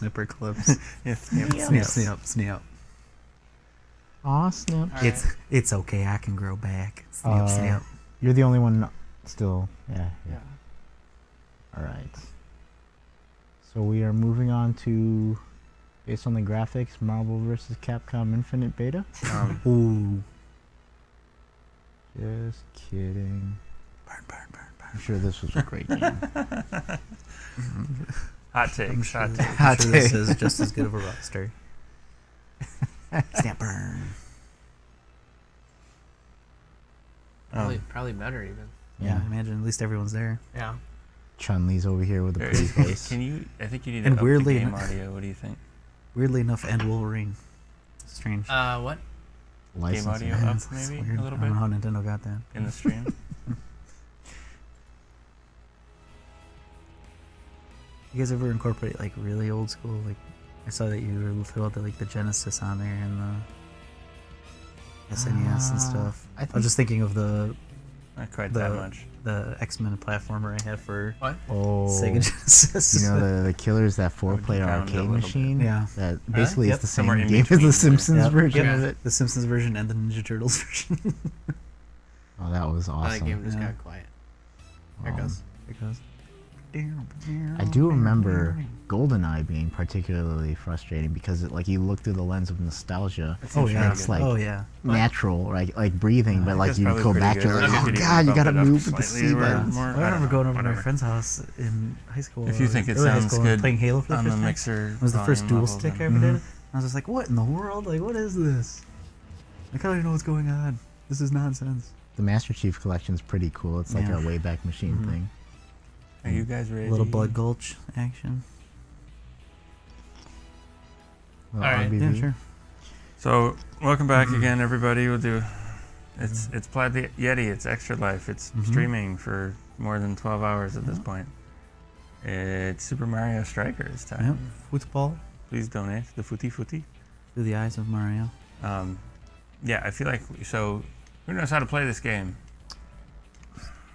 Snipperclips. Yeah, snip. Aw, snip. Right. It's okay. I can grow back. Snip, snip. You're the only one still. Yeah. All right. So we are moving on to, based on the graphics, Marvel vs. Capcom Infinite Beta. Ooh. Just kidding. Burn. I'm sure this was a great game. Hot takes. Sure, hot takes. This is just as good of a roster. Snap burn. Probably better even. Yeah, I imagine at least everyone's there. Yeah. Chun-Li's over here with a pretty face. Can you? I think you need to up the game audio. What do you think? Weirdly enough, and Wolverine. Strange. What? Game audio up maybe a little bit. I don't know how Nintendo got that in the stream. You guys ever incorporate like really old school? Like, I saw that you were able to throw out the Genesis on there and the SNES and stuff. I was just thinking of the. Not quite that much. The X Men platformer I had for Sega Genesis. You know the Killer's that 4-player arcade machine. Yeah, that basically is the same game as the Simpsons version of it. The Simpsons version and the Ninja Turtles version. Oh, that was awesome. That game just got quiet. There it goes. I do remember GoldenEye being particularly frustrating because it, you look through the lens of nostalgia. Natural, like breathing, but like you go back to like, oh god, you gotta move with the C buttons. I remember going over to my friend's house in high school. If you think it sounds good, playing Halo for the first time. It was the first dual stick I ever did. I was just like, what in the world? Like, what is this? I don't even know what's going on. This is nonsense. The Master Chief Collection is pretty cool. It's like a way back machine thing. Are you guys ready? A little Blood Gulch action. All right, yeah, sure. So, welcome back again, everybody. We'll do it's Plaid the Yeti. It's Extra Life. It's streaming for more than 12 hours at this point. It's Super Mario Strikers time. Yep. Football. Please donate the footy. Through the eyes of Mario. Yeah, I feel like who knows how to play this game?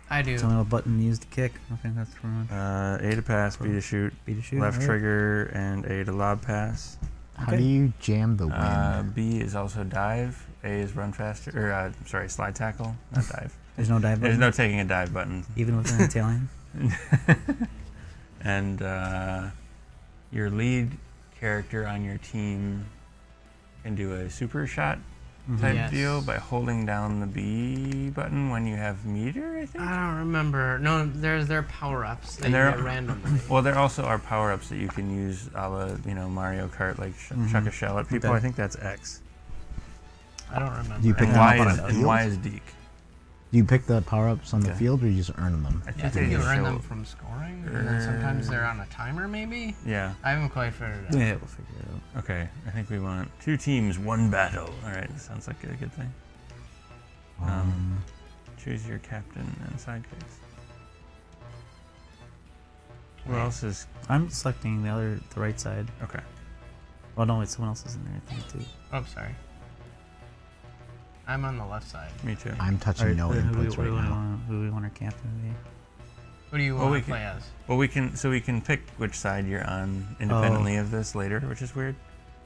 I do. It's a little button used to kick. I think that's wrong. A to pass, B to shoot. Left trigger and A to lob pass. How do you jam the wind? B is also dive. A is run faster. Or sorry, slide tackle, not dive. There's no dive button. There's no taking a dive button. Even with an Italian. And your lead character on your team can do a super shot type deal by holding down the B button when you have meter, I think? I don't remember. No, there are power-ups that you get randomly. Well, there also are power-ups that you can use a la, Mario Kart, like chuck a shell at people. I think that's X. I don't remember. Do you pick Y is Deke. Do you pick the power-ups on the field, or you just earn them? I think you earn them from scoring, and then sometimes they're on a timer, maybe? Yeah. I haven't quite figured it out. Yeah, we'll figure it out. Okay, I think we want 2 teams, 1 battle. All right, sounds like a good thing. Choose your captain and sidekicks. What else is... I'm selecting the right side. Okay. Oh, no, wait, someone else is in there, I think, too. Oh, sorry. I'm on the left side. Me too. I'm touching inputs right now. Who do we want our captain to be? Who do you want to play as? Well, we can pick which side you're on independently of this later, which is weird,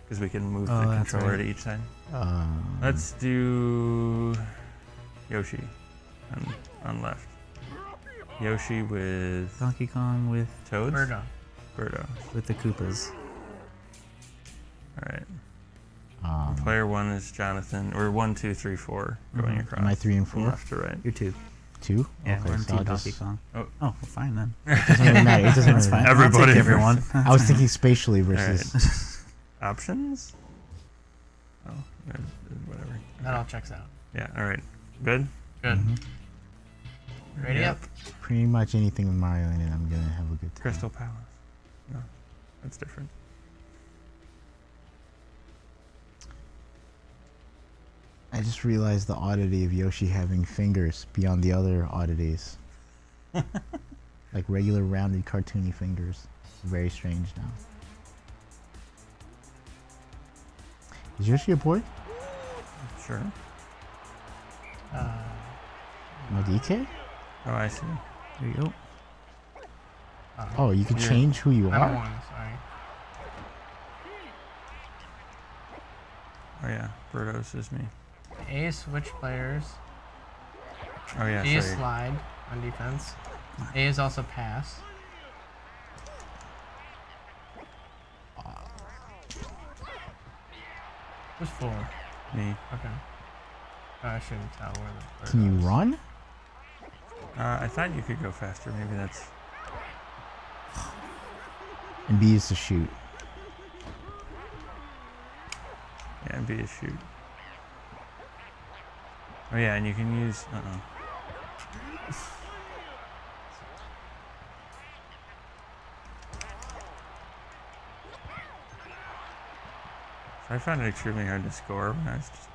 because we can move the controller to each side. Let's do Yoshi on left. Yoshi with Donkey Kong with Toads. Birdo with the Koopas. All right. Player 1 is Jonathan, or 1, 2, 3, 4 going across. Am I 3 and 4? From left to right. You're 2. 2? Yeah, okay, so Donkey Kong. Oh, well, fine then. It doesn't really matter. It doesn't really matter. Everybody, everyone. I was thinking spatially versus options. Oh, whatever. Okay. That all checks out. Yeah. All right. Good. Ready up. Pretty much anything with Mario in it, I'm gonna have a good time. Crystal Palace. No, that's different. I just realized the oddity of Yoshi having fingers beyond the other oddities. Like regular rounded cartoony fingers. Very strange now. Is Yoshi a boy? Sure. My DK? Oh, I see. There you go. Oh, you can change who you are? Sorry. Oh yeah, Birdo's just me. A switch players. Oh yeah. B is slide on defense. A is also pass. Who's four? Me. Okay. Oh, I shouldn't tell where the. Can you run? I thought you could go faster. Maybe that's. And B is to shoot. Yeah, B is shoot. Oh yeah, and you can use. I found it extremely hard to score when I was just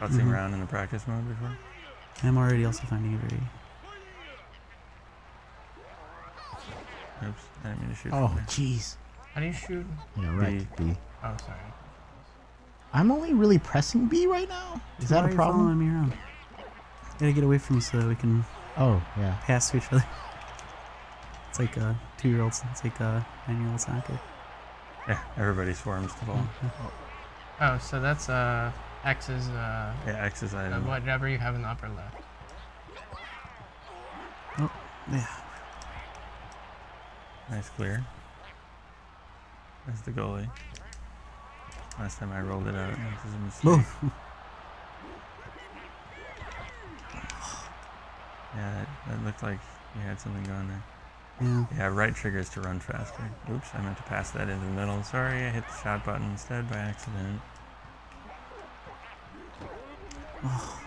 futzing around in the practice mode before. I'm already also finding it very... Oops, I didn't mean to shoot. Oh, jeez. How do you shoot? Yeah, right. B. Oh, sorry. I'm only really pressing B right now? Is that a problem? I'm around. Gotta get away from you so that we can pass to each other. It's like 2-year-olds. It's like 9-year-olds hockey. Yeah, everybody swarms the ball. Oh, so that's X is yeah, X is item. Whatever you have in the upper left. Oh, yeah. Nice clear. That's the goalie. Last time I rolled it out, it was a mistake. Yeah, that looked like you had something going there. Yeah. Yeah, right trigger is to run faster. Oops, I meant to pass that into the middle. Sorry, I hit the shot button instead by accident. Oh.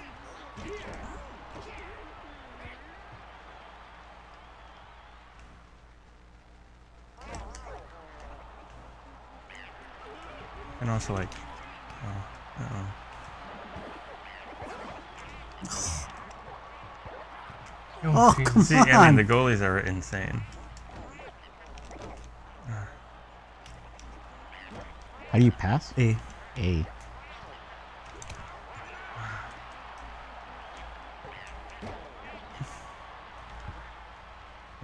And also like, Oh, come on. I mean, the goalies are insane. How do you pass? A. A.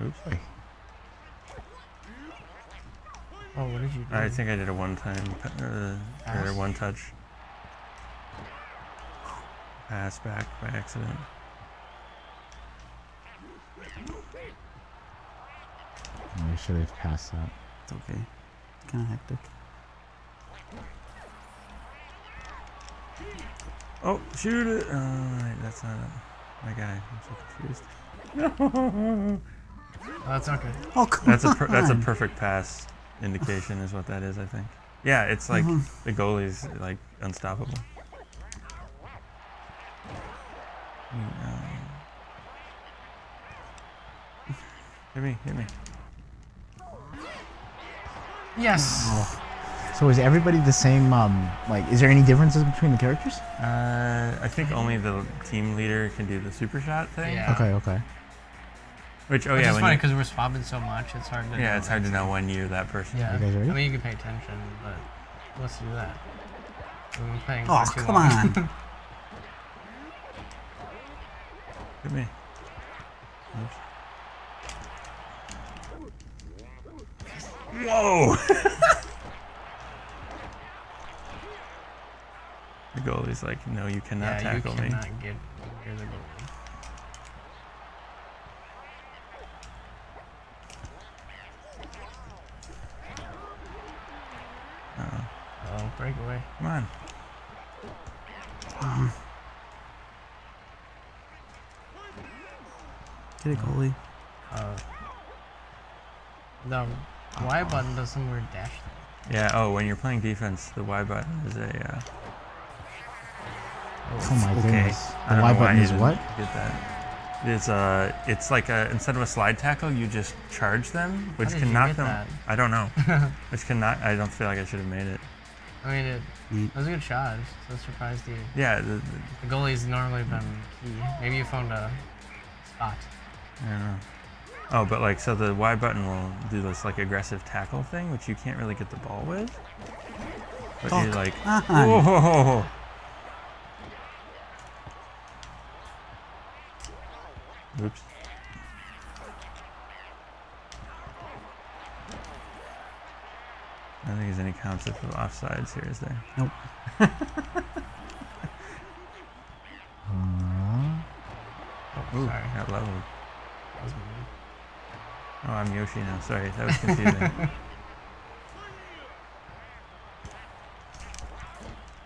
Oops. Oh, what did you do? I think I did a one-time, or one-touch pass back by accident. I should have passed that. It's okay. It's kind of hectic. Oh, shoot it! That's not my guy. I'm so confused. No. Oh, that's not good. Oh, come on. That's a perfect pass indication, is what that is, I think. Yeah, it's like the goalie's like unstoppable. Hit me! Hit me! Yes. Oh. So is everybody the same? Like, is there any differences between the characters? I think only the team leader can do the super shot thing. Yeah. Okay. Okay. Which yeah, it's funny because we're swapping so much, it's hard to. Yeah, it's hard to know when you're that person. Yeah. You guys ready? I mean, you can pay attention, but let's do that. We've been oh for too come long. On! Hit me. Oops. Whoa! The goalie's like, no, you cannot tackle me. Yeah, you cannot get near the goalie. Uh-oh. Oh, breakaway. Come on. Get it, goalie. No. Y button does some weird dash thing. Yeah, oh, when you're playing defense, the Y button is a, oh my goodness. The Y button is what? Get that. It's like a, instead of a slide tackle, you just charge them, which can knock them. That? I don't know. Which can knock, I don't feel like I should have made it. I mean, it was a good shot. So I surprised you. Yeah. The goalie's normally been key. Maybe you found a spot. I don't know. Oh, but like, so the Y button will do this like aggressive tackle thing, which you can't really get the ball with. But you're like, whoa! Oops. I don't think there's any concept of offsides here, is there? Nope. Sorry, I got leveled. That was weird. Oh, I'm Yoshi now. Sorry, that was confusing.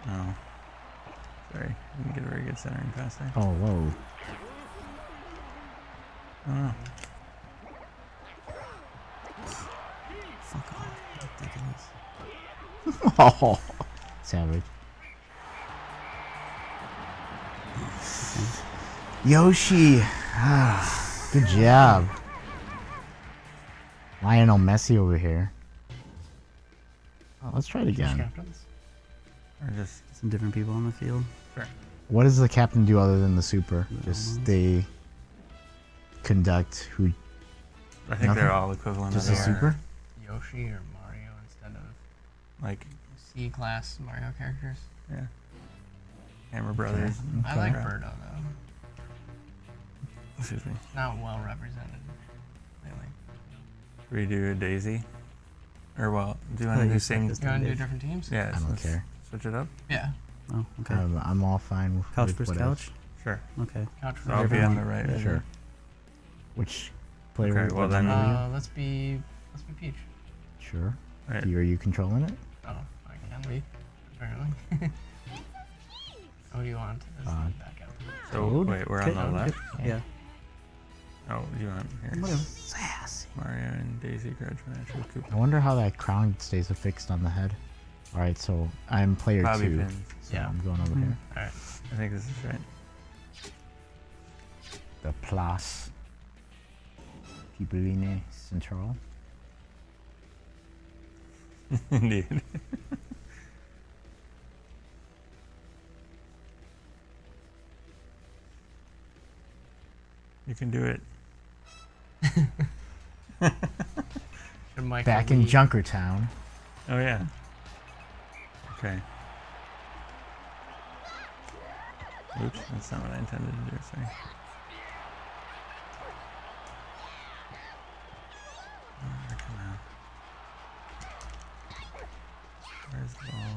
Oh. Sorry, I didn't get a very good centering pass there. Oh, whoa. Oh. Fuck off. Ridiculous. Oh. Savage. Yoshi! Good job. Lionel Messi over here. Oh, let's try it again. Or just some different people on the field. Sure. What does the captain do other than the super? Just they conduct who... I think they're all equivalent. Just the super? Yoshi or Mario instead of... Like... C-class Mario characters. Yeah. Hammer Brothers. Okay. I like Birdo though. Excuse me. Not well represented, really. Redo Daisy? Or, well, do you want to do the same? Do you want to do different teams? Yeah. I don't care. Switch it up? Yeah. Oh, okay. I'm all fine with couch versus couch? Sure. Okay. Couch versus couch. So I'll be on the right. Yeah, sure. Which player? Okay, well then. Let's be Peach. Sure. Right. Are you controlling it? Oh, I can be. Apparently. What do you want? Back out. So, wait, we're on the left? Yeah. Oh, you want here? What a sass. Mario and Daisy grudge match with Koopas. I wonder how that crown stays affixed on the head. Alright, so I'm player Bobby 2. Pins. So yeah. I'm going over here. Alright. I think this is right. The Place Pipeline Central. Indeed. You can do it. Back in Junkertown. Oh, yeah. Okay. Oops, that's not what I intended to do. Sorry. Oh, come on. Where's the ball?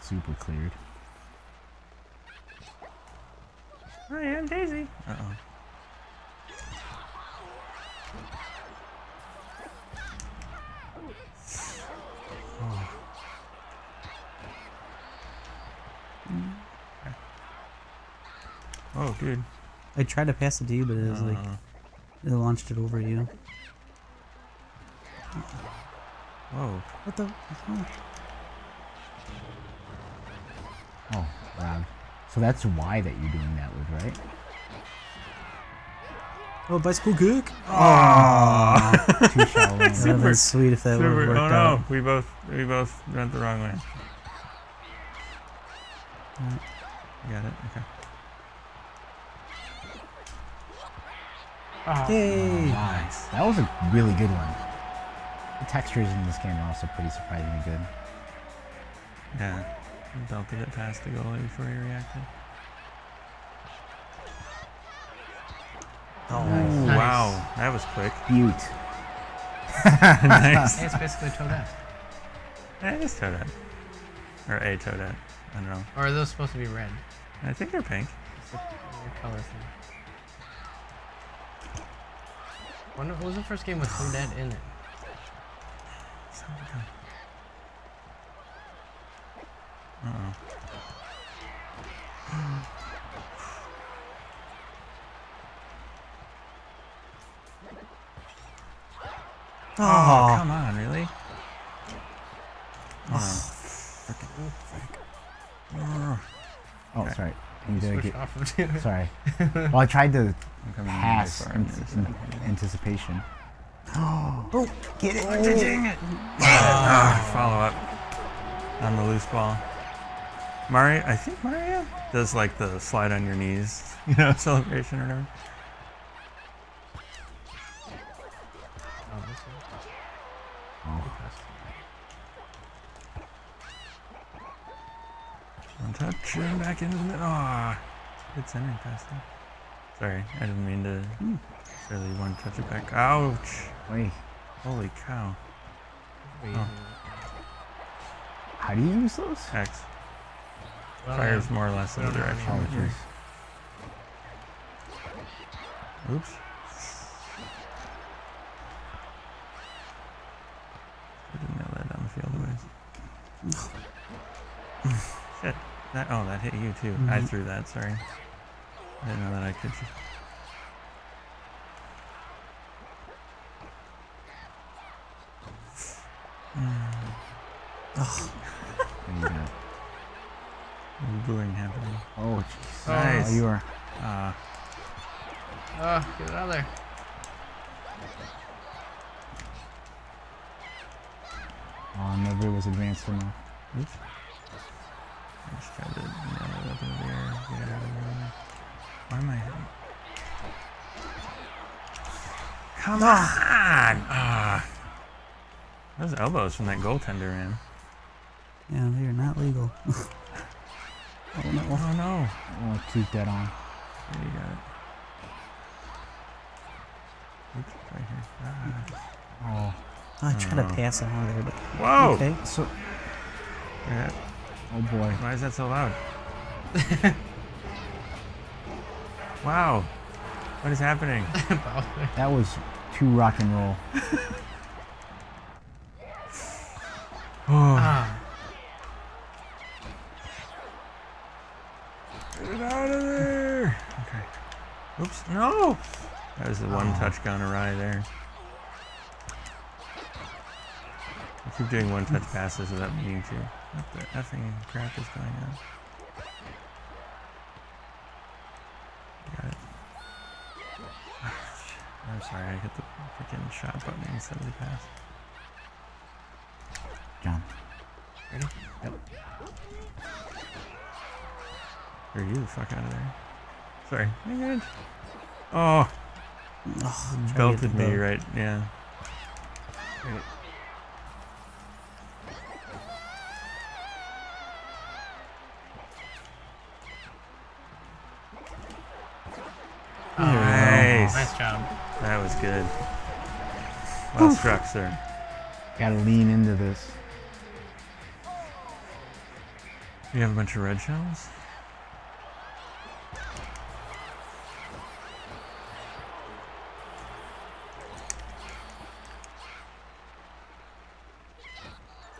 Super cleared. I am Daisy. Uh oh. Oh. Oh, dude. I tried to pass it to you, but it was like it launched it over you. Whoa. What the? Oh, wow. So that's why that you're doing that with, right? Oh, bicycle gook! Oh, too shallow. That would have been sweet if that would have worked out. Oh no, we both went the wrong way. You got it? Okay. Oh. Yay! Oh, nice. That was a really good one. The textures in this game are also pretty surprisingly good. Yeah. Belted it past the goalie before he reacted. Oh, nice. Wow. That was quick. Beaut. Nice. It's basically Toadette. Yeah, it is Toadette. Or a Toadette. I don't know. Or are those supposed to be red? I think they're pink. It's a weird color thing. Wonder, what was the first game with Toadette in it? Uh-oh. Oh, come on, really? Oh, oh, okay. Sorry. Sorry. Well, I tried to pass in anticipation. Oh, get it! Oh. Dang it! Follow up on the loose ball. Mario, I think Mario does like the slide on your knees, you know, celebration or whatever. Oh. One touch and back into the middle. Oh, It's interesting. Sorry, I didn't mean to really want to touch it back. Ouch! Wait. Holy cow. Oh. How do you use those? X. Fires more or less in the direction. Oops. I didn't know that downfield was. Shit. That, oh, that hit you too. Mm-hmm. I threw that, sorry. I didn't know that I could. Oh. Yeah. Booing happening. Oh, jeez. Nice. Oh, you are. Oh, get it out of there. Oh, nobody was advanced enough. Oops. I just tried to nail it up in the air. Get it out of there. Why am I hitting? Come on! Those elbows from that goaltender, man. Yeah, they are not legal. Oh no. Oh no. I'll keep that on. There you got it. Oops, right here. Ah. Oh. I tried to pass it on there, but. Whoa! Okay, so. Yeah. Oh boy. Why is that so loud? Wow. What is happening? That was too rock and roll. Oh. Get it out of there! Okay. Oops, no! That was the one touch gone awry there. I keep doing one touch passes without meaning to. What the effing crap is going on? Got it. I'm sorry, I hit the freaking shot button instead of the pass. Jump. Ready? Yep. Are you the fuck out of there? Sorry. My God. Oh. Oh, belted me right. Yeah. Right. Oh, nice. Nice job. That was good. Well struck, sir. Gotta lean into this. You have a bunch of red shells?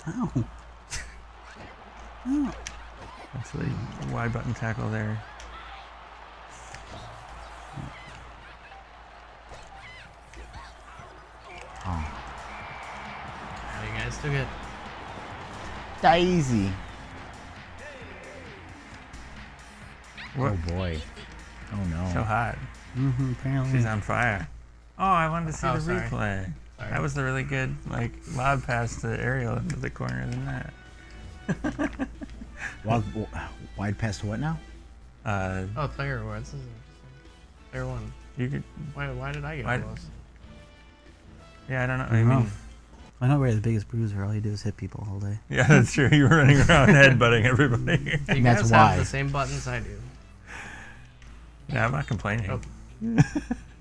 Ow. Oh. Actually, a Y button tackle there. Oh. You guys took it. Daisy. What? Oh boy. Oh no. So hot. Mm-hmm, apparently. She's on fire. Oh, I wanted to see the replay. Sorry. That was the really good, like, lob pass to Ariel into the corner than that. Wide pass to what now? Oh, player one. This is player one. You could. Why did I get lost? Yeah, I don't know. I mean, I know we're the biggest bruiser. All you do is hit people all day. Yeah, that's true. You were running around headbutting everybody. You guys have the same buttons I do. Yeah, I'm not complaining. Oh.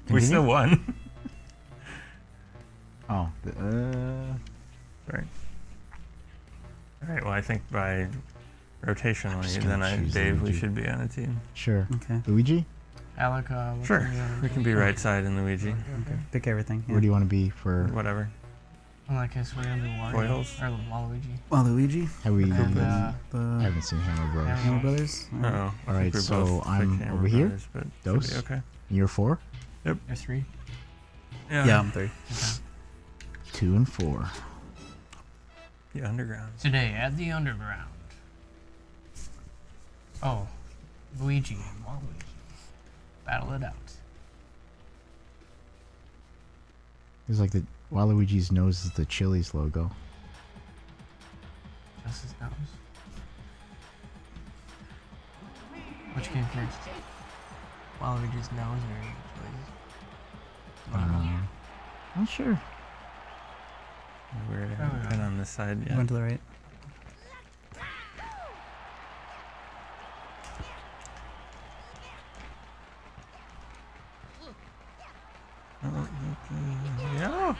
We still won. Oh. Sorry. All right. Well, I think by rotationally, then Dave, Luigi. We should be on a team. Sure. Okay. Luigi. Alec. Sure. We can be right side in Luigi. Okay. Pick everything. Yeah. Where do you want to be for? Whatever. Well, I guess we're going to do Wario, or Waluigi. Waluigi? Have we and, I haven't seen Hammer Brothers. Hammer Brothers? Uh-oh. Alright, so I'm over here. Dos? Okay. You're 4? Yep. You're 3? Yeah, I'm 3. Okay. 2 and 4. The underground. Today, at the underground. Oh. Luigi and Waluigi. Battle it out. It's like the... Waluigi's nose is the Chili's logo. That's his nose. Which came first? Waluigi's nose or Chili's? Not sure. We're right on this side. Yeah. Went to the right. Yeah.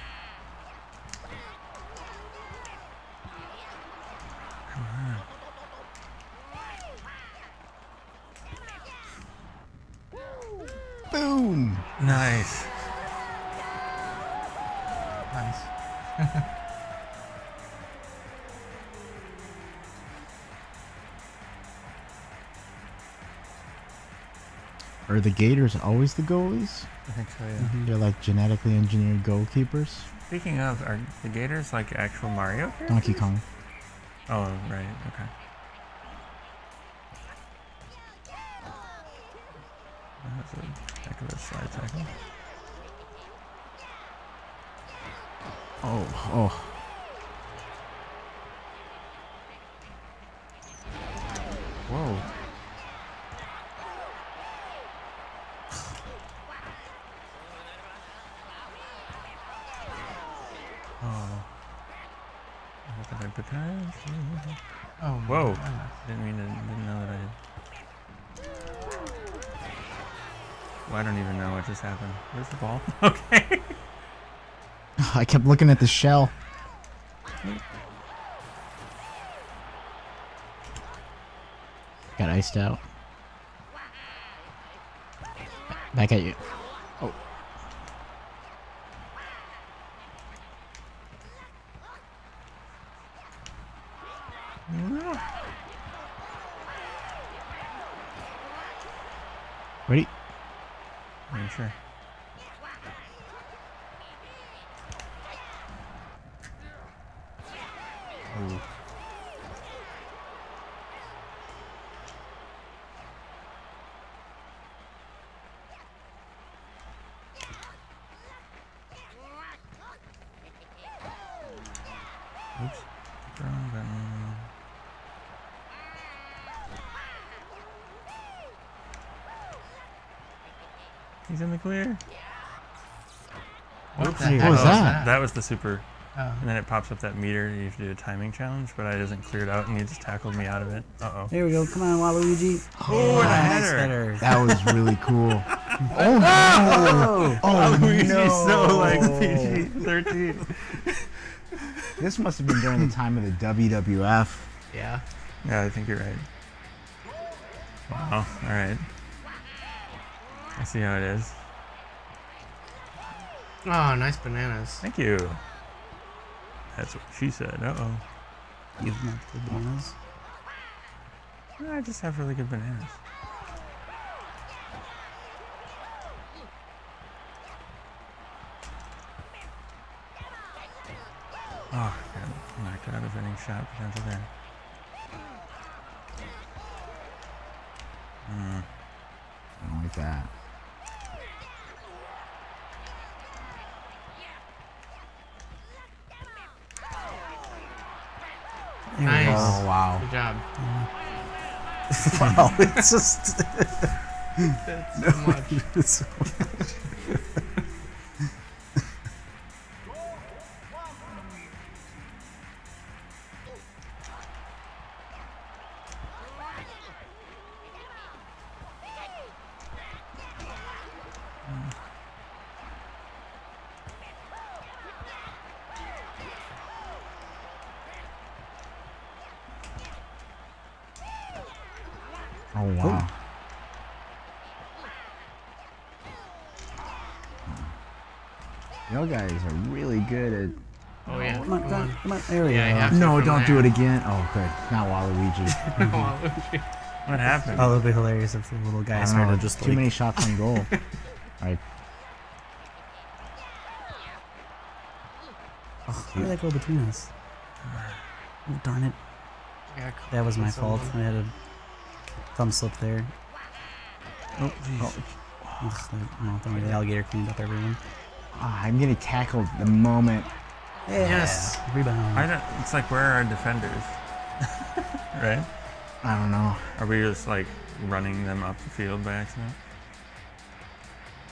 Boom! Nice. Nice. Are the Gators always the goalies? I think so, yeah. Mm-hmm. They're like genetically engineered goalkeepers. Speaking of, are the Gators like actual Mario characters? Donkey Kong. Oh, right, okay. That's a heck of a slide tackle. Oh, oh. Whoa. Oh. Oh, whoa. Didn't know that I did. Well, I don't even know what just happened. Where's the ball? Okay. I kept looking at the shell. Got iced out. Back at you. Oh. Ready? I'm sure. Ooh. Oops. Wrong button. He's in the clear. What was that? That was the super. Oh. And then it pops up that meter. You have to do a timing challenge, but I wasn't cleared out, and he just tackled me out of it. Uh-oh. There we go. Come on, Waluigi. Oh, and a header. That was really cool. Oh, no. Oh, Waluigi's so, like, PG-13. This must have been during the time of the WWF. Yeah. Yeah, I think you're right. Wow. All right. I see how it is. Oh, nice bananas. Thank you. That's what she said. Uh-oh. You have not good bananas? No, I just have really good bananas. Oh, God. Knocked out of any shot potential there. Mm. I don't like that. Nice. Oh, wow. Good job. Wow, it's just... That's so much. It's so much. Oh, wow. Y'all guys are really good at... Oh, yeah. Come on, come on. There we go. No, don't do it again. Oh, good. Not Waluigi. Waluigi. What happened? Oh, it would be hilarious if the little guy started just like... Too many shots on goal. All right. Oh, how did that go between us? Oh, darn it. That was my fault. I had a... thumb slip there. Oh, jeez. Oh, don't worry, the alligator cleaned up everyone. Oh, I'm getting tackled the moment. Yes! Yeah. Rebound. I don't, it's like, where are our defenders? Right? I don't know. Are we just, like, running them up the field by accident?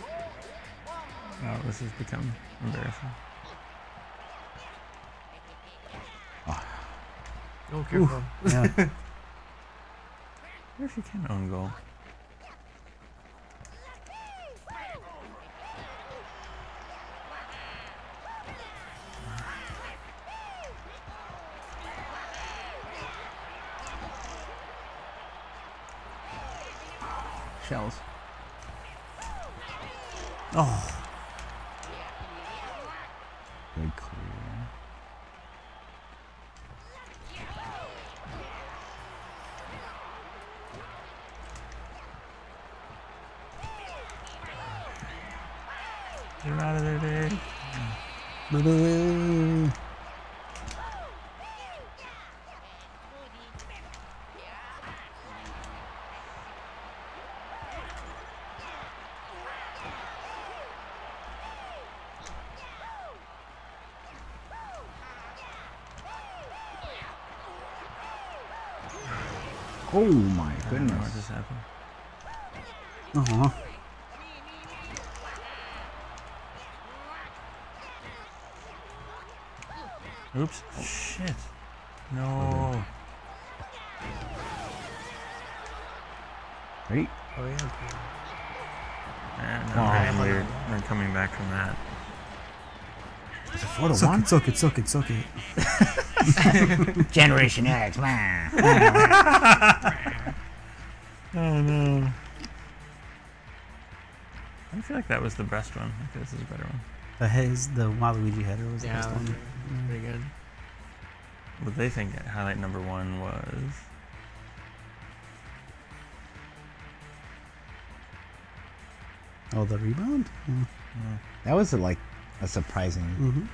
Oh, this has become embarrassing. Oh, careful. Yeah. I wonder if you can own goal. shells. Oh. Very clear. Get out of there, dude. Boo-boo-boo. Oh my goodness. What just happened? Uh-huh. Oops. Oh, shit. No. Ready? Oh, yeah. Okay. And we're coming back from that. It's a 4-1? Suck it, suck it, suck it, suck it. Generation X. Oh no. I feel like that was the best one. I think this is a better one. The Waluigi header was the best one. Pretty good. What they think highlight number one was. Oh, the rebound? Yeah. Yeah. That was like a surprising.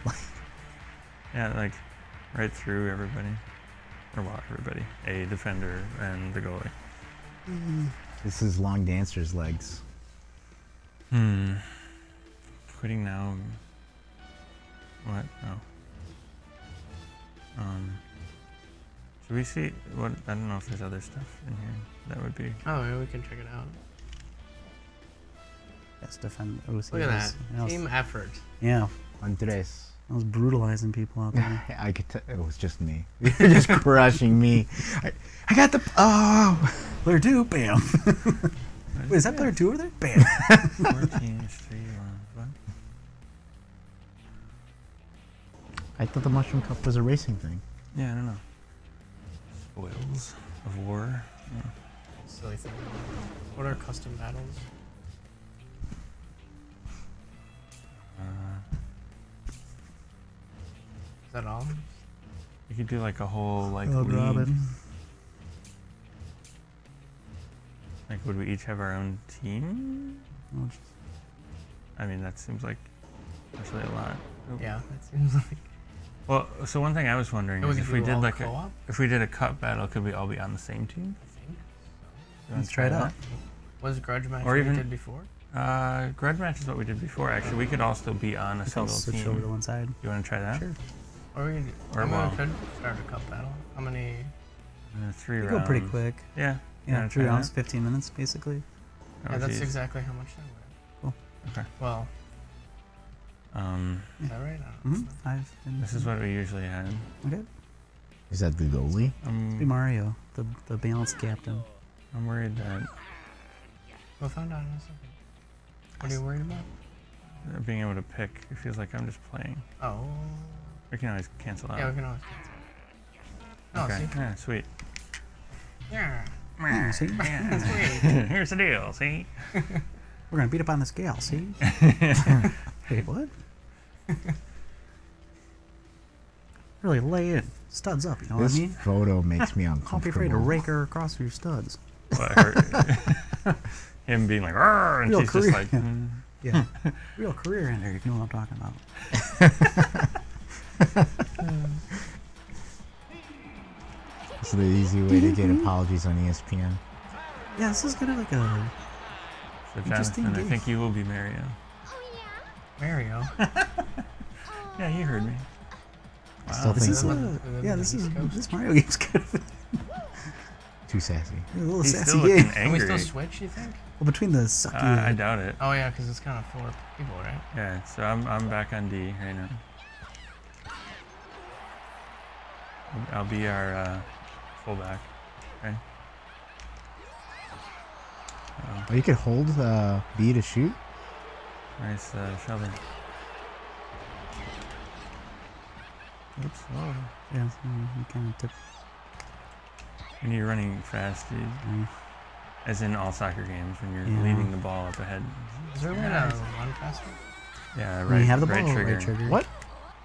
Yeah, like. Right through everybody, or well, everybody, a defender and the goalie. This is Long Dancer's legs. Hmm. Quitting now. What? Oh. Should we see what? I don't know if there's other stuff in here that would be. Oh, yeah, we can check it out. That's defend. Look at that team effort. Yeah, Andres. I was brutalizing people out there. I could tell it was just me. You're just crushing me. I got the player 2, bam. Wait, is that player 2 over there? Bam. 14, 3, 1. I thought the Mushroom Cup was a racing thing. Yeah, I don't know. Spoils of war. Yeah. Silly thing. What are custom battles? Is that all? You could do like a whole like league. Like, would we each have our own team? I mean, that seems like actually a lot. Yeah, that seems like. Well, so one thing I was wondering is if we did like a cup battle, could we all be on the same team? I think. Let's try it out. Was grudge match what we did before? Grudge match is what we did before. Actually, we could also be on a single team. Switch over to one side. You want to try that? Sure. Or we can. Or well, could start a cup battle. How many? 3 rounds. Go pretty quick. Yeah. Yeah. 3 rounds, 15 minutes, basically. Oh, yeah, that's exactly how much time we have. Cool. Okay. Well. Is that right? I don't know. This is what we usually had. Okay. Is that the goalie? It's be Mario, the balanced captain. I'm worried that. We'll find out in a second. What are you worried about? Being able to pick. It feels like I'm just playing. Oh. We can always cancel out. Yeah, we can always cancel out. Okay. Oh, see? Yeah, sweet. Yeah. Yeah, see? Yeah. Sweet. Here's the deal, see? We're going to beat up on the scale, see? Wait, what? Really lay in. Studs up, you know what I mean? This photo makes me uncomfortable. Don't be afraid to rake her across your studs. Well, I heard him being like, and real she's just like, yeah. Real career in there, if you know what I'm talking about. It's the easy way to get apologies on ESPN. Yeah, this is kind of like a interesting game. I think you will be Mario. Mario? Yeah, you heard me. Wow. This is this Mario game's good. Too sassy. A little He's sassy. Still looking angry. Can we still switch, you think? Well, between the sucky. I doubt it. Oh yeah, because it's kind of for people, right? Yeah. So I'm back on D right now. I'll be our fullback. Okay. Oh, you could hold B to shoot. Nice shoving. Oops. Oh. Yeah. So you kind of tip. When you're running fast, dude. As in all soccer games, when you're leading the ball up ahead. Is there one faster? Yeah, right. You have the ball, right trigger. What?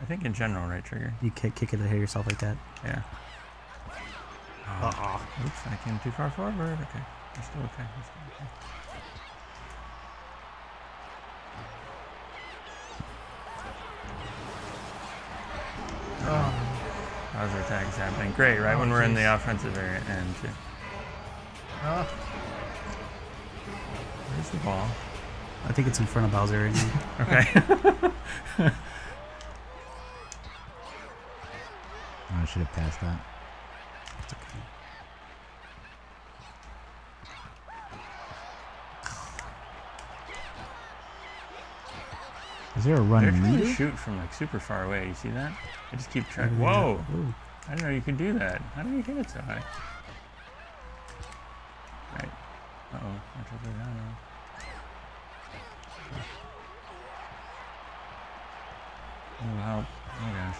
I think in general, right trigger. You kick it and hit yourself like that. Yeah. Oh. Oops, I came too far forward. Okay, we're still okay. Bowser attack is happening. Great, right when we're in the offensive area. And where's the ball? I think it's in front of Bowser right now. Okay. I should have passed that. It's okay. Is there a run? They're trying to shoot from like super far away. You see that? I just keep trying. Whoa! Ooh. I didn't know you could do that. How do you hit it so high? Right. Uh oh. I took it down now. Oh wow! Oh gosh!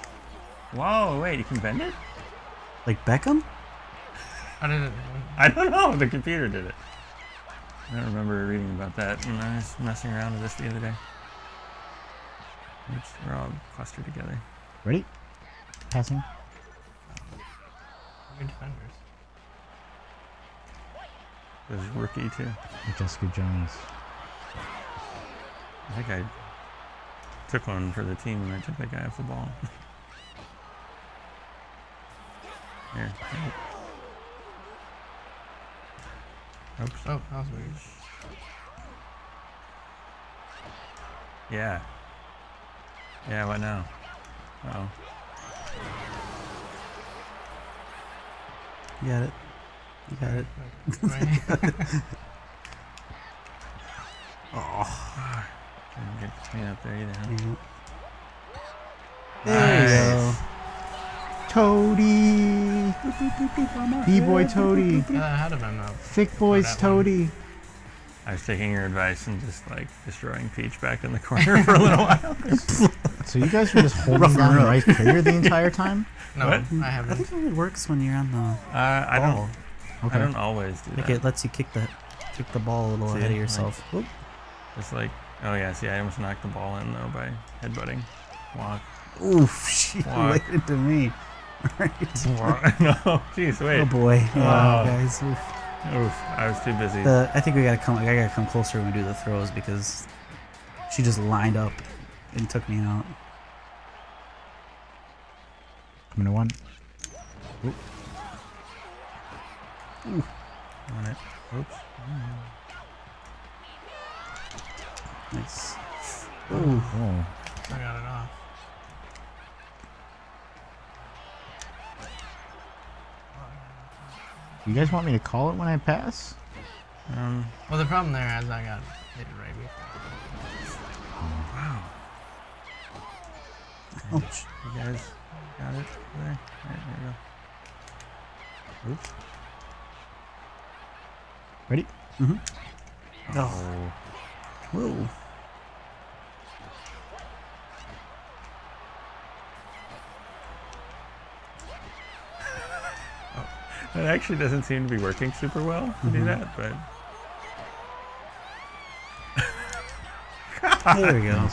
Whoa! Wait, you can bend it? Like Beckham? I don't know. The computer did it. I don't remember reading about that when I was messing around with this the other day. Oops, we're all clustered together. Ready? Passing. Good defenders. This is rookie too. Jessica Jones. I think I took one for the team and I took that guy off the ball. Here. Oops. Oh, that was weird. Yeah. Yeah, what now? Uh-oh. You got it. You got it. Oh. Didn't get the clean up there either, huh? There you go. Toadie! B-boy Toadie! How did I know? Thick boys Toadie! I was taking your advice and just like destroying Peach back in the corner for a little while. So you guys were just holding down the right trigger the entire time? No, what? I haven't. I think it works when you're on the ball. Don't. Okay. I don't always do that. Okay, it lets you kick the ball a little ahead of yourself. Like, it's like, oh yeah, see, I almost knocked the ball in though by headbutting. Walk. Oof, she related to me. Right. No, jeez, wait. Oh boy. Oh, guys. Oof. Oof, I was too busy. I think we gotta come. I gotta come closer when we do the throws because she just lined up and took me out. I'm gonna one. Oop. Ooh. On it. Oops. Ooh. Nice. Ooh. Oh. I got it off. You guys want me to call it when I pass? Well, the problem there is I got hit right before. Oh, wow. Ouch. You guys got it there? Alright, there we go. Oops. Ready? Mm-hmm. Oh. Whoa. It actually doesn't seem to be working super well to do that, but... There we go.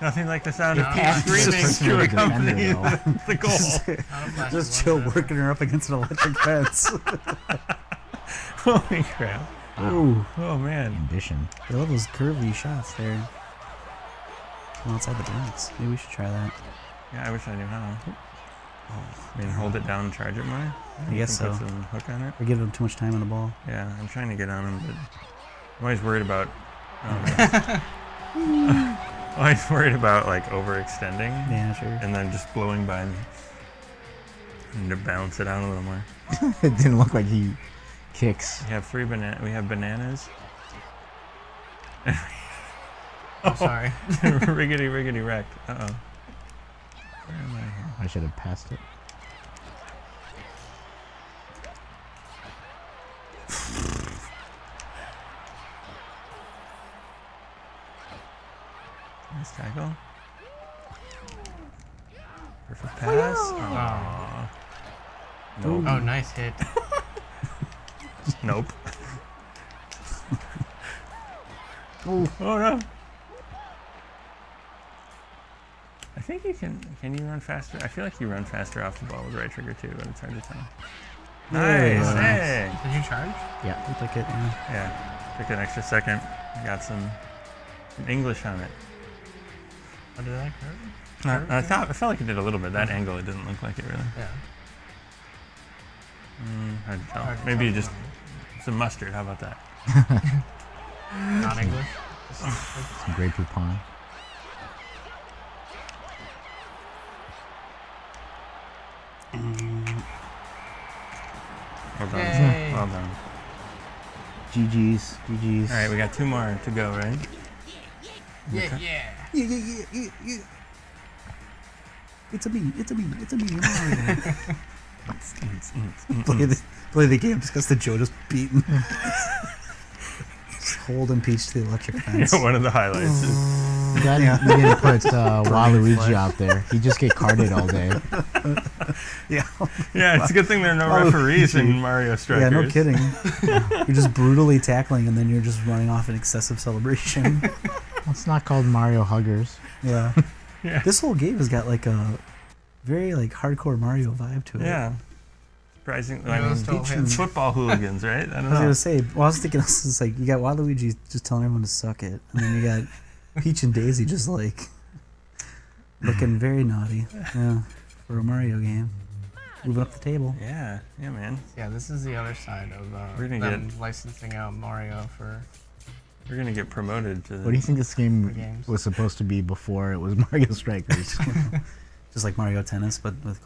Nothing like the sound of Peach screaming to accompany the goal. Just chill working her up against an electric fence. Holy crap. Wow. Ooh. Oh, man. Ambition. I love those curvy shots there. Outside the box. Maybe we should try that. Yeah, I wish I knew how. I mean, hold it down and charge it more? I guess so. Put some hook on it. We're giving him too much time on the ball. Yeah, I'm trying to get on him, but I'm always worried about... always worried about, like, overextending. Yeah, sure. And then just blowing by me. I need to bounce it out a little more. It didn't look like he kicks. We have bananas. I'm sorry. Riggedy wrecked. Uh-oh. Where am I here? I should have passed it. Nice tackle. Perfect pass. Aww. Nope. Oh, nice hit. Nope. Ooh. Oh no! I think you can. Can you run faster? I feel like you run faster off the ball with right trigger too, but it's hard to tell. Nice! Oh, hey! Nice. Did you charge? Yeah, looked like it. Yeah, took an extra second. I got some English on it. Oh, did I curve? I thought it felt like it did a little bit. That angle, it didn't look like it really. Yeah. Hard to tell. Maybe you just some mustard. How about that? Not English. Some grape poupon. Well done. Yay. Well done. GG's. GG's. All right, we got two more to go, right? Yeah, okay. Yeah. It's a me. It's a me. It's a me. Play the game because the Joe just beaten. Holding Peach to the electric fence. Yeah, one of the highlights. You didn't put Waluigi out there. He'd just get carded all day. Yeah, it's a good thing there are no referees in Mario Strikers. Yeah, no kidding. You're just brutally tackling, and then you're just running off in excessive celebration. Well, it's not called Mario Huggers. Yeah. This whole game has got like a very like hardcore Mario vibe to it. Yeah. Surprisingly, football hooligans, right? I don't know. I was gonna say, well, I was thinking, it's like you got Waluigi just telling everyone to suck it, and then you got Peach and Daisy just like looking very naughty, for a Mario game, moving up the table. Yeah, man. Yeah, this is the other side of them licensing out Mario for. We're gonna get promoted to. What do you think this game was supposed to be before it was Mario Strikers? Just like Mario Tennis, but with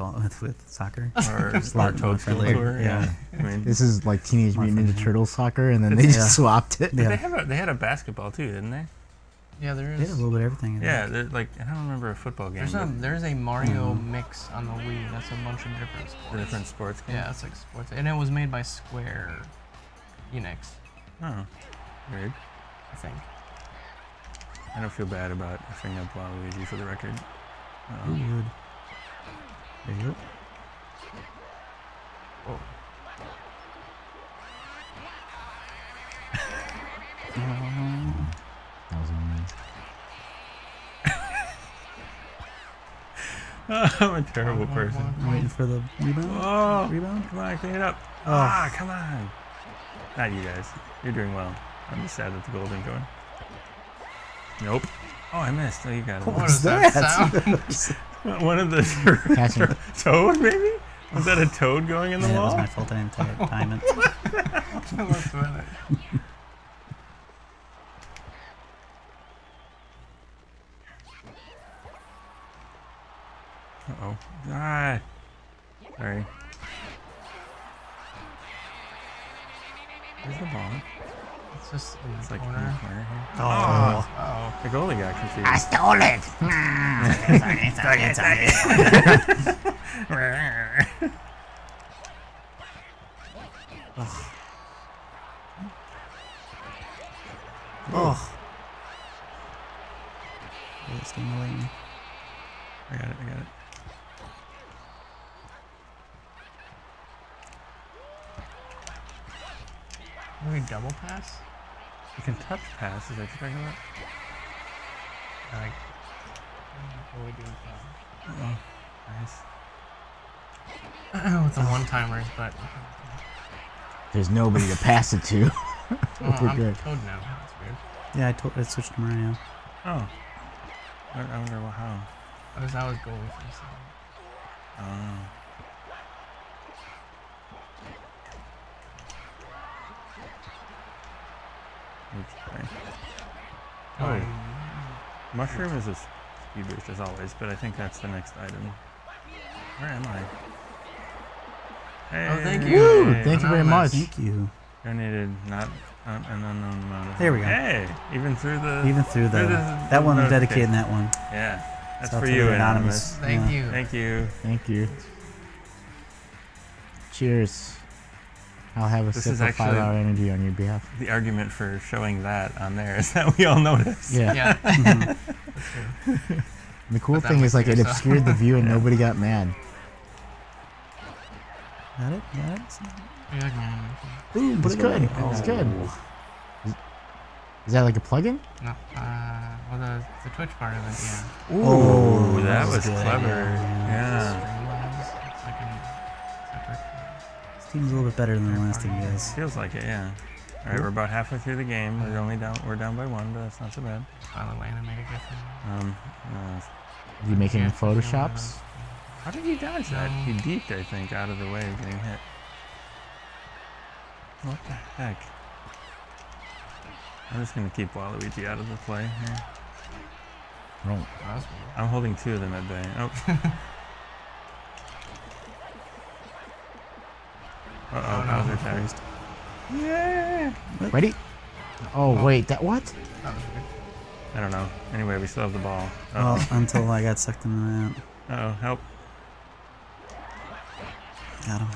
soccer. Or Toad Tour. Yeah. I mean, this is like Teenage Mutant Ninja Turtles soccer, and then they just swapped it. Yeah. They had a basketball too, didn't they? Yeah, there is. They had a little bit of everything. I don't remember a football game. There's a Mario mix on the Wii. That's a bunch of different sports. Different sports games? Yeah, it's like sports. And it was made by Square Enix. Oh, weird. I think. I don't feel bad about effing up Waluigi for the record. Good. There you go. Oh. That was amazing. I'm a terrible person. I'm waiting for the rebound. Oh, rebound! Come on, clean it up. Oh. Ah, come on. Not you guys. You're doing well. I'm just sad that the gold isn't going. Nope. Oh, I missed. Oh, you got it. What was that sound? One of the Toad, maybe? Was that a toad going in the wall? That was my fault. I didn't time it. Uh-oh. Ah. Sorry. Where's the ball? It's just it's like corner. Oh. The goalie got confused. I stole it! Sorry. Oh. It's getting late. I got it. Can we double pass? You can touch pass, is that what you're talking about? Like, what are we doing? Oh, nice. With the one-timers, but... There's nobody to pass it to. I'm Toad now, that's weird. Yeah, I switched to Mario. Oh. I wonder how. Because I was goalie for a second. Oh. Oh, mushroom is a speed boost as always, but I think that's the next item. Where am I? Hey, oh, thank you! Woo, thank you very much. Thank you. Donated an unknown amount of. There we go. Hey, even through the that one, I'm dedicating that one. Yeah, that's for you, Anonymous. Thank you. Cheers. I'll have a sip of 5-hour energy on your behalf. The argument for showing that on there is that we all noticed. Yeah. Mm-hmm. The cool thing is like it obscured the view and nobody got mad. Got it? Ooh, it's good. It's good. Is that like a plugin? No. Well, the Twitch part of it, yeah. Ooh, that was clever. Yeah. This team's a little bit better than the last team, guys. Feels like it, yeah. All right, we're about halfway through the game. We're only down. We're down by one, but that's not so bad. You making photoshops? How did he dodge that? He deeped, I think, out of the way of getting hit. What the heck? I'm just going to keep Waluigi out of the play here. Wrong. I'm holding two of them at bay. Oh. Uh-oh, Bowser tires. Yeah. Ready? Oh, wait. That what? I don't know. Anyway, we still have the ball. Uh-oh. Well, until I got sucked into that. Uh-oh, help. Got him.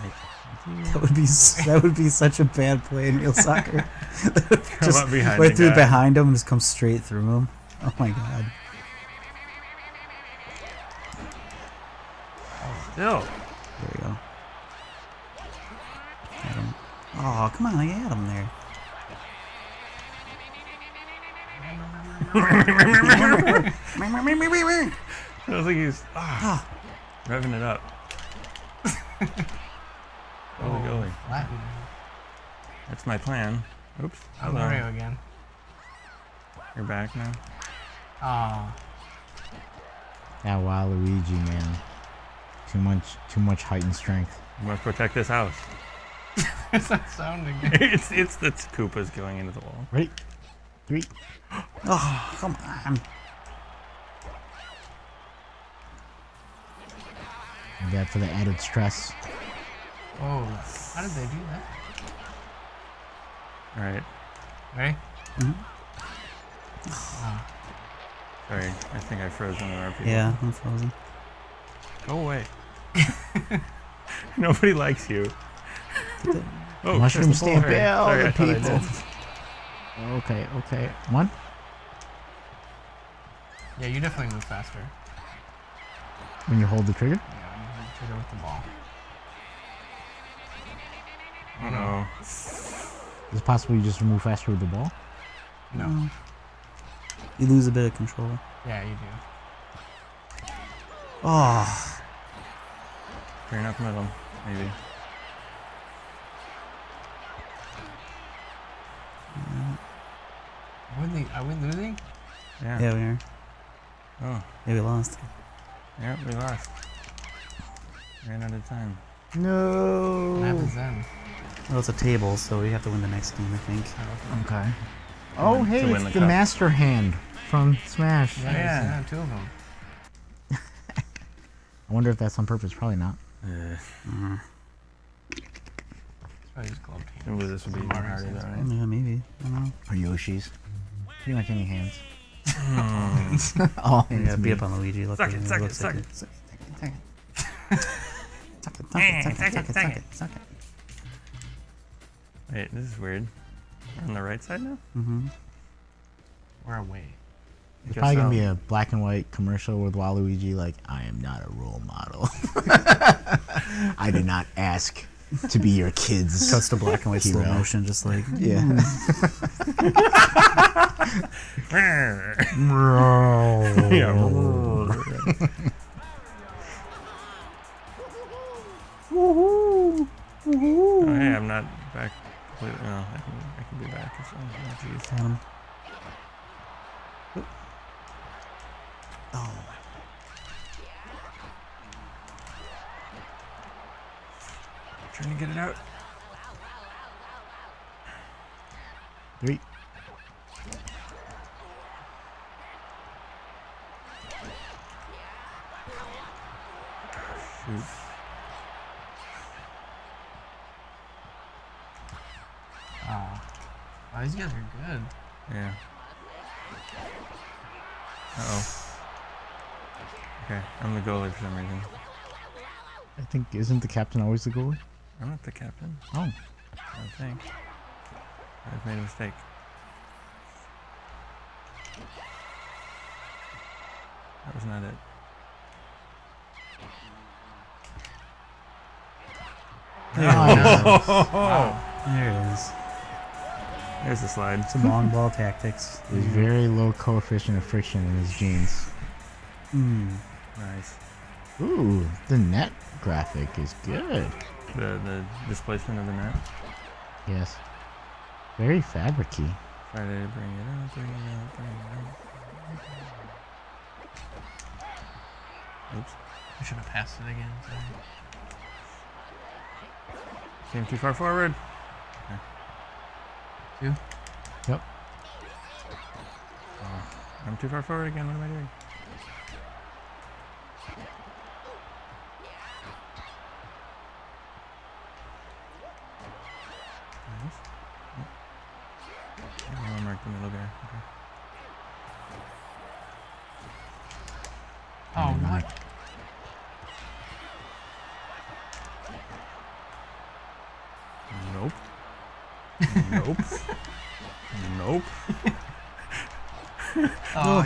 That would be such a bad play in real soccer. Just right through behind him and just come straight through him. Oh my god. Still. There we go. Got him. Oh, come on, I had him there. I was like he's revving it up. That's my plan. Oops. I'm Mario again. You're back now. Oh. Yeah, Waluigi, man. Too much height and strength. We must protect this house. It's not sounding good. It's the Koopas going into the wall. Ready? Three. Oh, come on. And that for the added stress. Oh, how did they do that? All right. Ready? Mm-hmm. Sorry, I think I froze one of our people. Yeah, I'm frozen. Go away. Nobody likes you. Oh, mushroom stamp. Sorry, people. Okay, okay. One. Yeah, you definitely move faster. When you hold the trigger? Yeah, when you hold the trigger with the ball. Oh no. Is it possible you just move faster with the ball? No. You lose a bit of control. Yeah, you do. Oh. Fair enough middle, maybe. Are we losing? Yeah. Yeah, we are. Oh. Yeah, we lost. Yeah, we lost. Ran out of time. No. What happens then? Well, it's a table, so we have to win the next game, I think. Okay. Oh, hey, it's the Master Hand from Smash. Yeah, yeah, two of them. I wonder if that's on purpose. Probably not. Maybe this would be harder, right? Yeah, maybe. I don't know. Or Yoshi's. Pretty much any hands. Oh, yeah, beat up on Luigi. Suck it. Wait, this is weird. We're on the right side now? Mm-hmm. We're away. There's probably going to be a black and white commercial with Waluigi like, I am not a role model. I did not ask to be your kid's cuts to black and white slow motion, just like, yeah. Woohoo! Woohoo! Oh, hey, I'm not back. No, I can be back. Oh. Trying to get it out. Three. Shoot. Oh, these guys are good. Yeah. Uh-oh. Okay, I'm the goalie for some reason. I think, isn't the captain always the goalie? I'm not the captain. Oh. I don't think. I've made a mistake. That was not it. There it is. There's the slide. Some on-ball tactics. There's very low coefficient of friction in his jeans. Mmm. Nice. Ooh, the net graphic is good. The displacement of the net? Yes. Very fabric-y. Try to bring it up, Oops. I should have passed it again. Sorry. Came too far forward. Okay. Two? Yep. Oh, I'm too far forward again. What am I doing?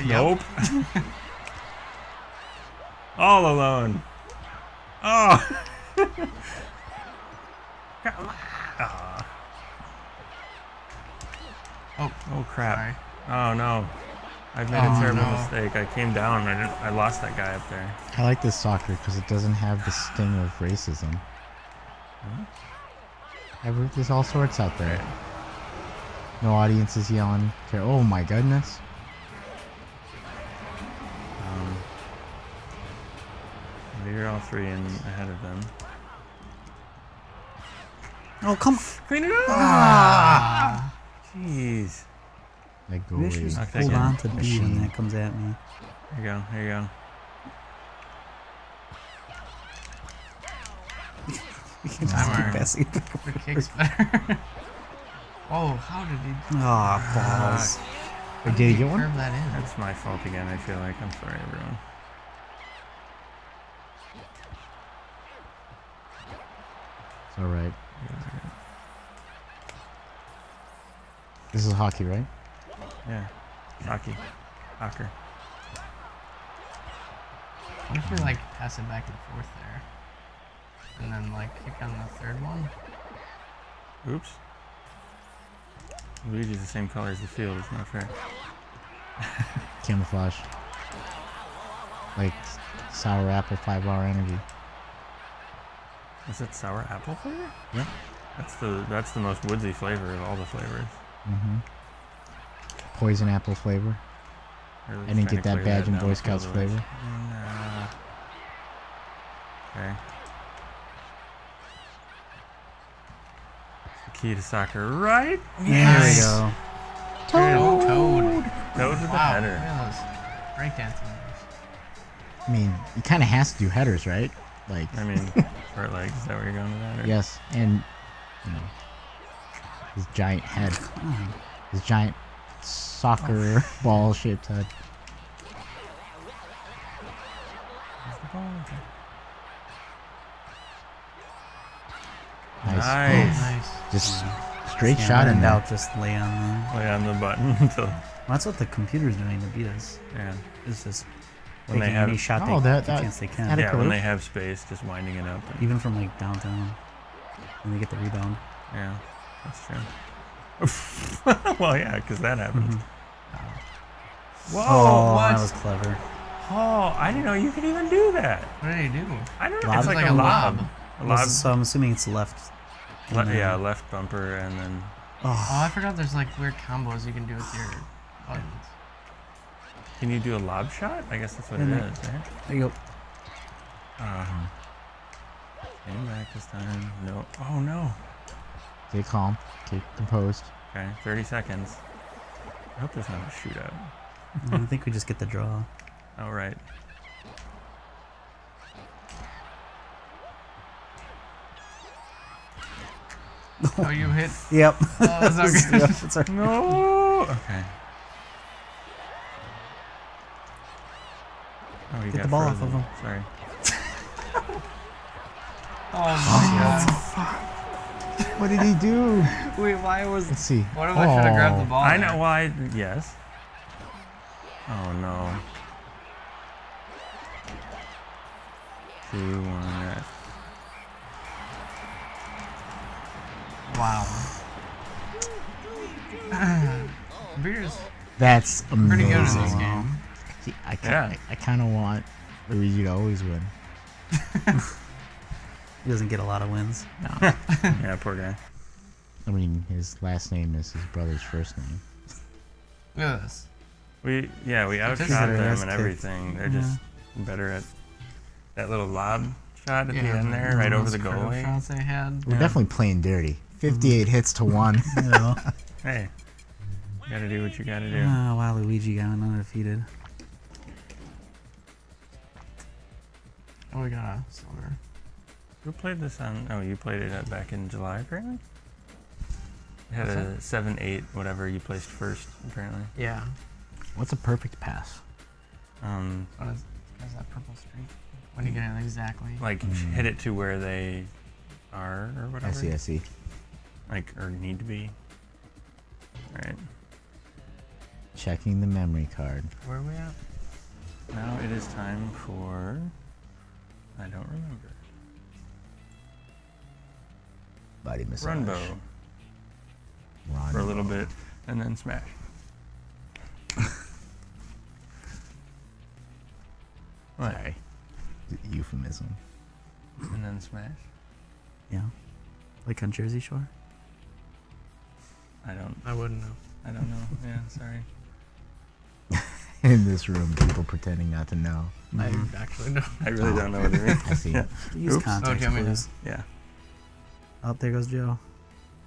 Nope. All alone. Oh. Oh. Oh crap. Sorry. Oh no. I've made a terrible mistake. I came down and I lost that guy up there. I like this soccer because it doesn't have the sting of racism. Huh? There's all sorts out there. Right. No audience is yelling. Oh my goodness. You're all three in ahead of them. Oh, come clean it up! Ah. Jeez. That goalie. Hold on to B when that comes at me. There you go. There you go. You can just keep passing the kicks better. Oh, how did he? Ah, balls. Wait, did he get one? That's my fault again. I feel like I'm sorry, everyone. All right. This is hockey, right? Yeah. Hockey. Soccer. What if we like pass it back and forth there? And then like kick on the third one? Oops. Luigi's the same color as the field, it's not fair. Camouflage. Like sour apple 5-hour energy. Is it sour apple flavor? Yeah. That's the most woodsy flavor of all the flavors. Mm-hmm. Poison apple flavor. I didn't get that badge in Boy Scouts flavor. Nah. Okay. That's the key to soccer, right? Yes. There we go. Toad. Toad with the header. Wow, breakdancing. I mean, it kind of has to do headers, right? Like. I mean. Short legs, is that where you're going with that? Or? Yes, and you know, his giant head. His giant soccer ball shaped head. Where's the ball? Okay. Nice. Nice. Oh, nice. Just straight shot and now just lay on the button until that's what the computer's doing to beat us. Yeah. It's just when they have any shot they can. Yeah, when they have space, just winding it up. Even from like downtown, when they get the rebound. Yeah, that's true. Well, yeah, because that happened. Mm-hmm. Whoa! Oh, that was clever. Oh, I didn't know you could even do that. What did he do? I don't know. It's like a lob. A lob. So I'm assuming it's left. Yeah, left bumper and then. Oh, I forgot. There's like weird combos you can do with your buttons. Can you do a lob shot? I guess that's what it is, right? There you go. Came back this time. No. Oh, no. Stay calm. Keep composed. Okay, 30 seconds. I hope there's not a shootout. I think we just get the draw. All right. Oh, you hit? Yep. Oh, that's not good. That's right. No! Okay. Oh, get the ball frozen off of him. Sorry. Oh my God. What did he do? Wait, why was... Let's see. What if I should have grabbed the ball? I know why. Yes. Oh, no. 2-1. Wow. beers. That's amazing. Pretty good in this game. I kind of want Luigi to always win. He doesn't get a lot of wins. No. Yeah, poor guy. I mean, his last name is his brother's first name. Yes. We outshot them and everything. They're just better at that little lob shot at the end there, right over the goalie. Shots they had. We're definitely playing dirty. 58 hits to 1. You know. Hey, you gotta do what you gotta do. Oh, wow, Luigi got undefeated. Oh, we got a silver. Who played this on? Oh, you played it back in July, apparently? It had a 7-8, whatever you placed first, apparently. Yeah. What's a perfect pass? What is that purple streak? When do you get it exactly? Like, hit it to where they are, or whatever? I see. Like, or need to be. Alright. Checking the memory card. Where are we at? Now it is time for... I don't remember. Body massage. Runbow. For a little bit, and then smash. Sorry. The euphemism. And then smash? Yeah. Like on Jersey Shore? I wouldn't know. I don't know. Yeah, sorry. In this room, people pretending not to know. I actually know. I really don't know what it means. I see. Yeah. Use context, please. Yeah. Oh, there goes Joe.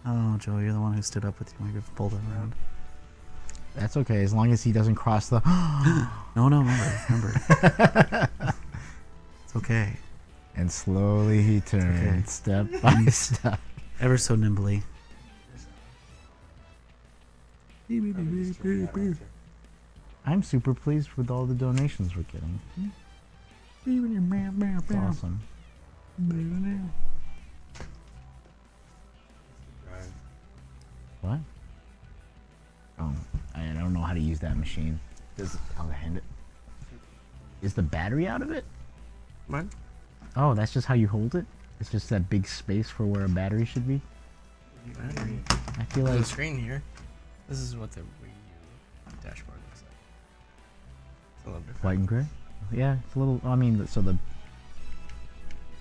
Oh, Joe, you're the one who stood up with your microphone pulled around. That's okay, as long as he doesn't cross the... no, remember. It's okay. And slowly he turned, step by step. Ever so nimbly. I'm super pleased with all the donations we're getting. It's awesome. What? Oh, I don't know how to use that machine. I'll hand it. Is the battery out of it? What? Oh, that's just how you hold it? It's just that big space for where a battery should be? Battery. I feel like... On the screen here, this is what the Wii U dashboard looks like. It's a little bit... White and gray? Yeah, it's a little... I mean, so the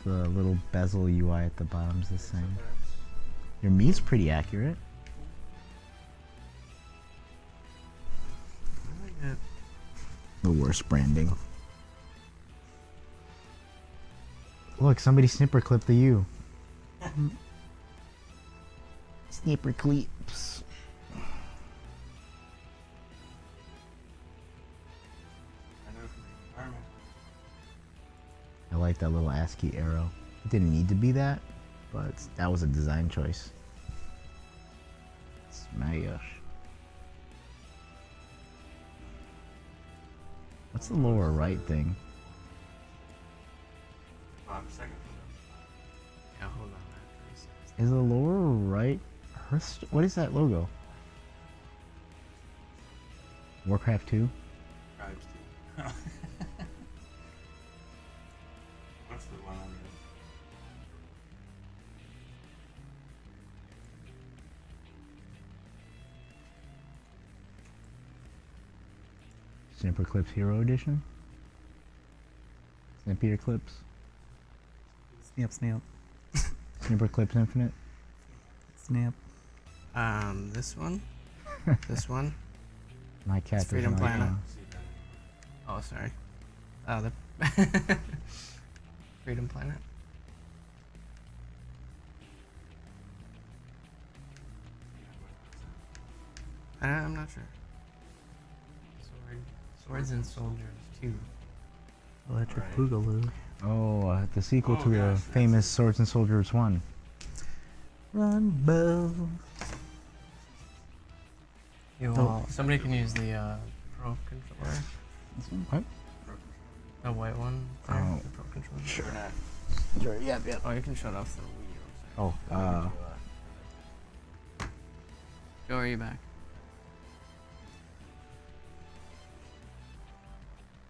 little bezel UI at the bottom is the same. Your Mii's pretty accurate. The worst branding. Look, somebody snipperclipped the U. Snipperclips. I like that little ASCII arrow. It didn't need to be that, but that was a design choice. Smash. What's the lower right thing? Yeah, hold on. Is the lower right... What is that logo? Warcraft 2? Tribes 2. What's the one on Snipperclips Hero Edition? Snippier Clips? Snap. Snipperclips Infinite? Snap. This one? This one? My cat is Freedom Planet. Oh, sorry. Oh, the... Freedom Planet. I'm not sure. Swords and Soldiers 2. Electric Boogaloo. Oh, the sequel to the famous Swords and Soldiers 1. Runbow. Somebody can use the Pro Controller. This one? What? The white one? There, the Pro Controller? Sure not. Sure, yeah. Oh, you can shut off the Wii. Joe, are you back?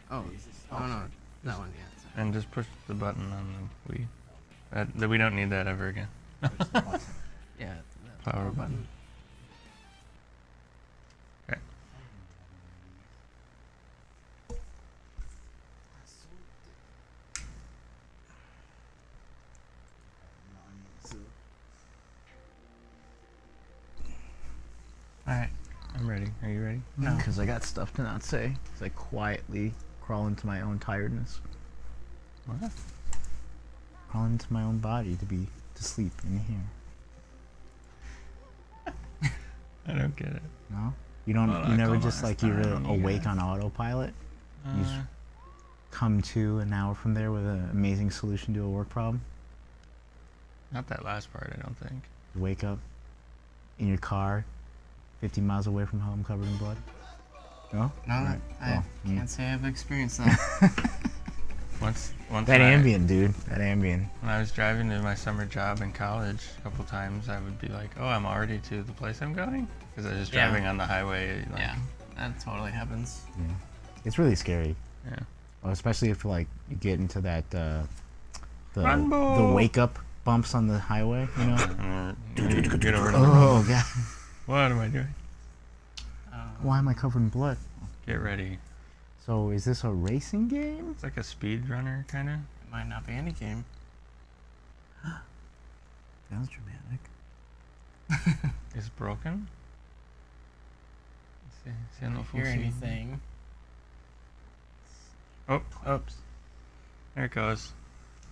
Oh no, that one, yeah. And just push the button on the Wii. That we don't need that ever again. Yeah, power button. Okay. Are you ready? No. Because I got stuff to not say. As I quietly crawl into my own tiredness. What? Crawl into my own body to sleep in here. I don't get it. No? You don't. Well, you never just like you're awake on autopilot. You just come to an hour from there with an amazing solution to a work problem. Not that last part, I don't think. You wake up in your car, 50 miles away from home, covered in blood. No? No, right. I can't say I've experienced that. once that Ambien, dude. That Ambien. When I was driving to my summer job in college a couple times, I would be like, oh, I'm already to the place I'm going? Because I was just driving on the highway. Like, yeah, that totally happens. Yeah. It's really scary. Yeah. Well, especially if like you get into that the wake up bumps on the highway, you know. Get over to the road. God. What am I doing? Why am I covered in blood? Get ready. So is this a racing game? It's like a speed runner kind of. It might not be any game. That was dramatic. It's broken. I don't hear anything. Oh, oops. There it goes.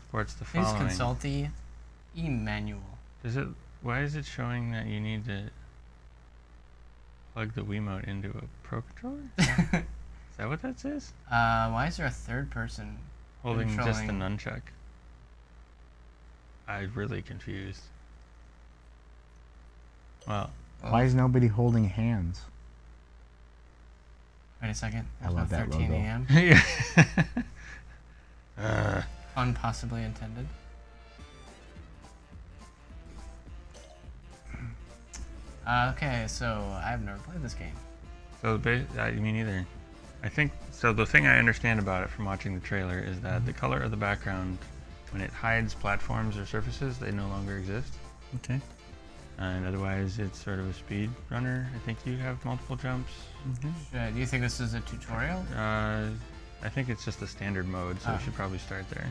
Sports the following. Please consult the e-manual. Does it? Why is it showing that you need to plug the Wiimote into a Pro controller? Is that what that says? Why is there a third person holding just the nunchuck? I'm really confused. Well, why is nobody holding hands? Wait a second. I love that logo. 13 a.m. Unpossibly intended. Okay, so I've never played this game. So me neither. I think so. The thing I understand about it from watching the trailer is that the color of the background, when it hides platforms or surfaces, they no longer exist. Okay. And otherwise, it's sort of a speed runner. I think you have multiple jumps. Do you think this is a tutorial? I think it's just the standard mode, so we should probably start there.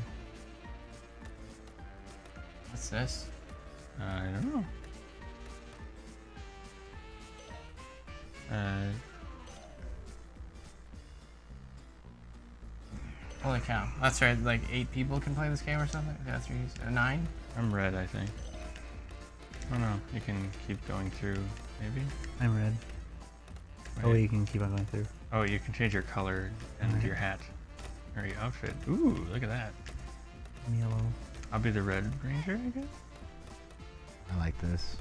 What's this? I don't know. Holy cow! That's right. Like 8 people can play this game or something. Yeah, 3, 9. I'm red, I think. Oh no, you can keep going through, maybe? I'm red. Wait. Oh, you can keep on going through. Oh, you can change your color and your hat. Or your outfit. Ooh, look at that. I'm yellow. I'll be the Red Ranger, I guess? I like this.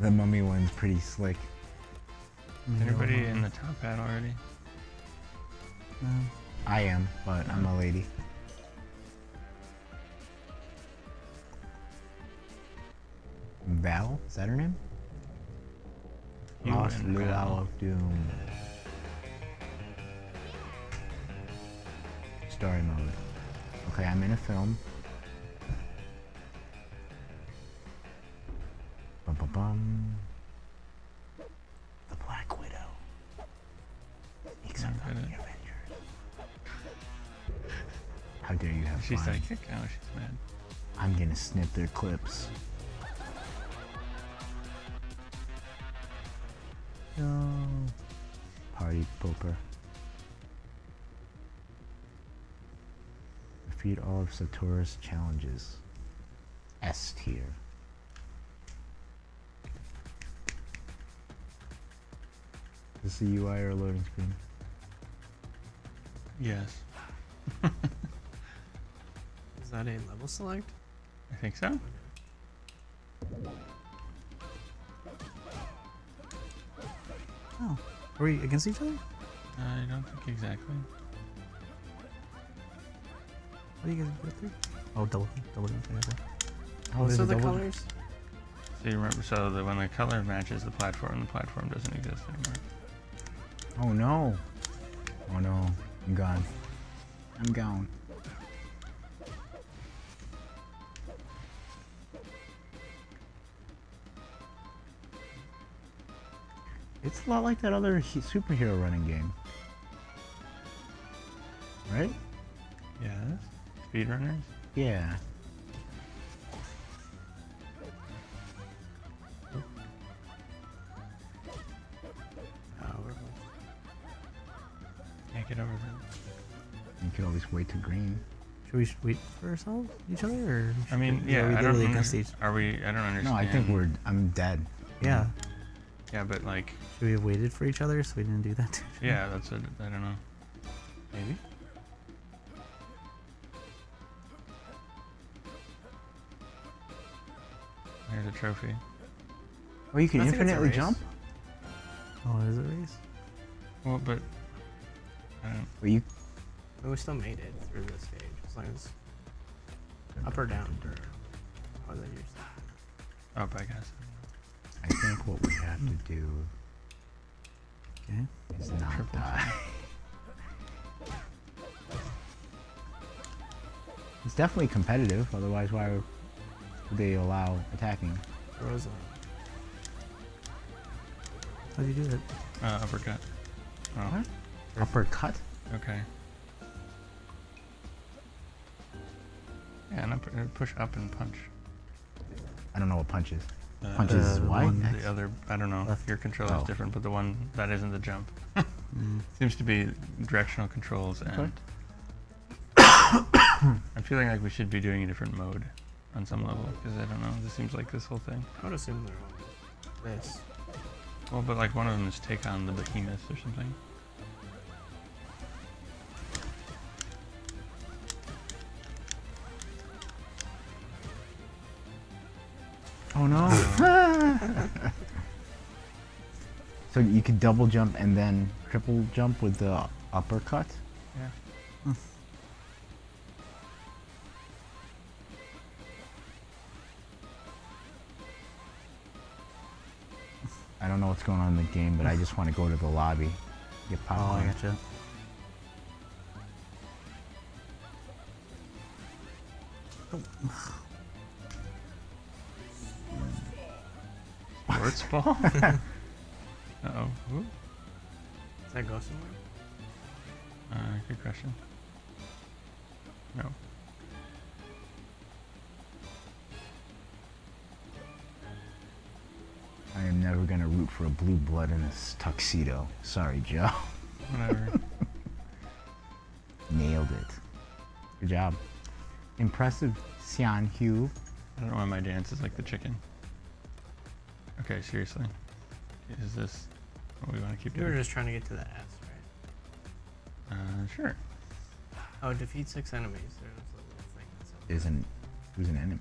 The mummy one's pretty slick. Is anybody in the top hat already? No. I am, but I'm a lady. Val? Is that her name? Val of Doom. Story mode. Okay, I'm in a film. Bum bum bum. The Black Widow. How dare you have fun. She's like, oh, she's mad. I'm gonna snip their clips. No. Party pooper. Defeat all of Satoru's challenges. S tier. Is this a UI or a loading screen? Yes. Is that a level select? I think so. Oh, are we against each other? I don't think exactly. What do you guys go through? Oh, double. Oh, so the colors. So you remember, so that when the color matches the platform doesn't exist anymore. Oh no! Oh no! I'm gone. I'm gone. It's a lot like that other superhero running game. Right? Yeah. Speedrunners? Yeah. get over that. You could always wait to green. Should we wait for ourselves, each other, or? I mean, yeah, we literally against each. Are we? I don't understand. No, I think we're. I'm dead. Yeah. Yeah, but like. Should we have waited for each other so we didn't do that? To each other? Yeah, that's it. I don't know. Maybe. Here's a trophy. Oh, you can infinitely jump? Oh, is it a race? Well, but... I don't know. Well, you... But we still made it through the stage, as long as... Up or down? Or was it your side? Up, I guess. I think what we have to do... Okay. Is not die. It's definitely competitive, otherwise why... They allow attacking. Where was I? How'd you do that? Uppercut. Oh. What? Uppercut? Okay. Yeah, and push up and punch. I don't know what punch is. Punch is Y? The other, I don't know. Left. Your controller is different, but the one that isn't the jump. Seems to be directional controls and... I'm feeling like we should be doing a different mode. On some level, because I don't know, this seems like this whole thing. I would assume they're on this. Well, but like one of them is take on the behemoth or something. Oh no! So you could double jump and then triple jump with the uppercut? Yeah. I don't know what's going on in the game, but I just want to go to the lobby. Get popcorn. Oh, I gotcha. Sports ball? Uh-oh. Ooh. Does that go somewhere? Good question. No. I am never going to root for a blue blood in this tuxedo. Sorry, Joe. Whatever. Nailed it. Good job. Impressive, Xian Hu. I don't know why my dance is like the chicken. Okay, seriously. Is this what we want to keep doing? We were just trying to get to the S, right? Sure. Oh, defeat 6 enemies. There's a little thing that's up there. Who's an enemy?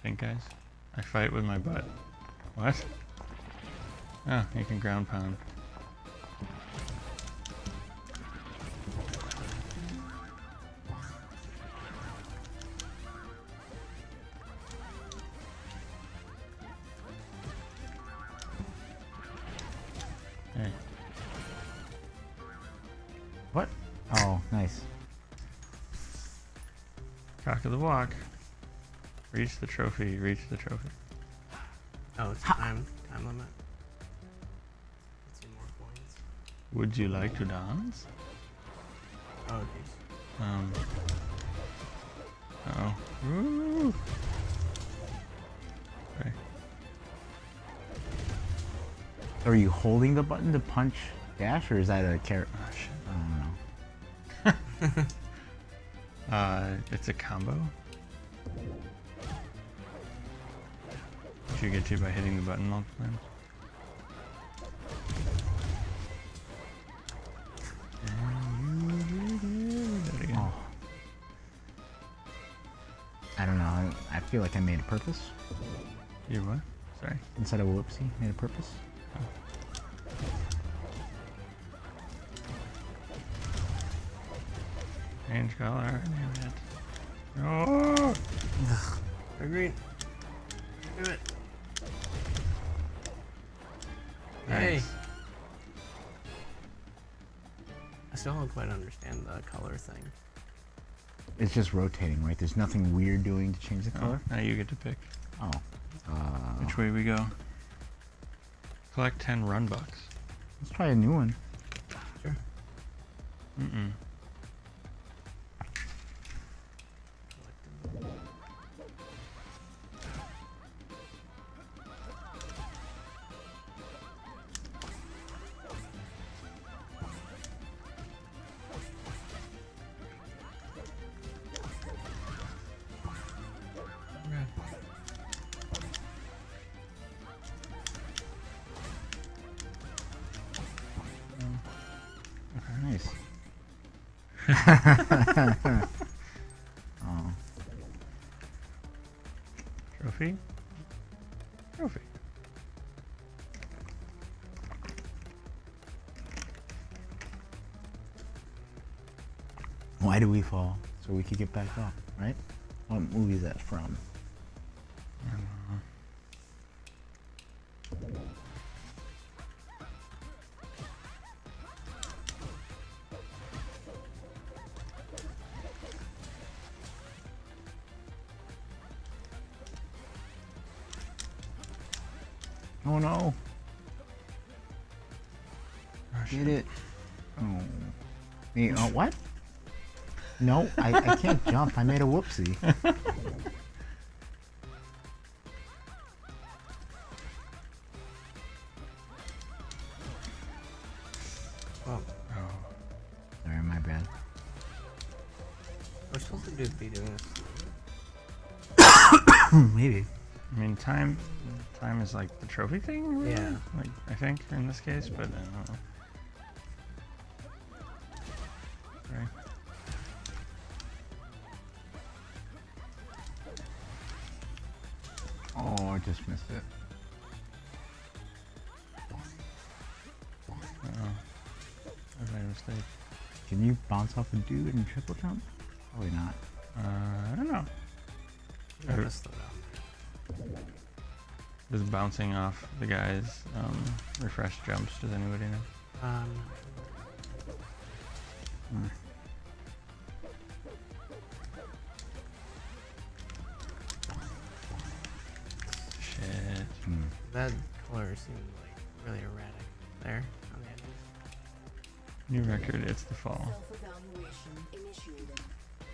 Think, guys. I fight with my butt. What? Oh, you can ground pound. Hey. What? Oh, nice. Cock of the walk. Reach the trophy, reach the trophy. Oh, it's time limit. Would you like to dance? Oh, geez. Uh-oh. Ooh. Okay. Are you holding the button to punch dash, or is that a carrot? Oh, shit. I don't know. It's a combo. Which you get to by hitting the button multiple times. I feel like I made a purpose. You what? Sorry. Instead of a whoopsie, made a purpose. Oh. Change color. Oh! They're green. Do it. Nice. Hey. I still don't quite understand the color thing. It's just rotating, right? There's nothing weird doing to change the color? Now you get to pick. Oh. Which way we go? Collect 10 run bucks. Let's try a new one. Sure. Mm-mm. Oh. Trophy? Trophy. Why do we fall? So we could get back up, right? What movie is that from? I don't know. Oh no! Get it! Oh, hey, what? No, I can't jump. I made a whoopsie. Oh. Sorry, my bad. We're supposed to be doing this. Maybe. I mean, time is like the trophy thing. Really? Yeah. Like I think in this case, but I don't know. Just missed it. Uh-oh. I made a mistake. Can you bounce off a dude and triple jump? Probably not. I don't know. I missed that up. Does bouncing off the guys refresh jumps? Does anybody know? That color seemed like really erratic there on the edges. New record, it's the fall.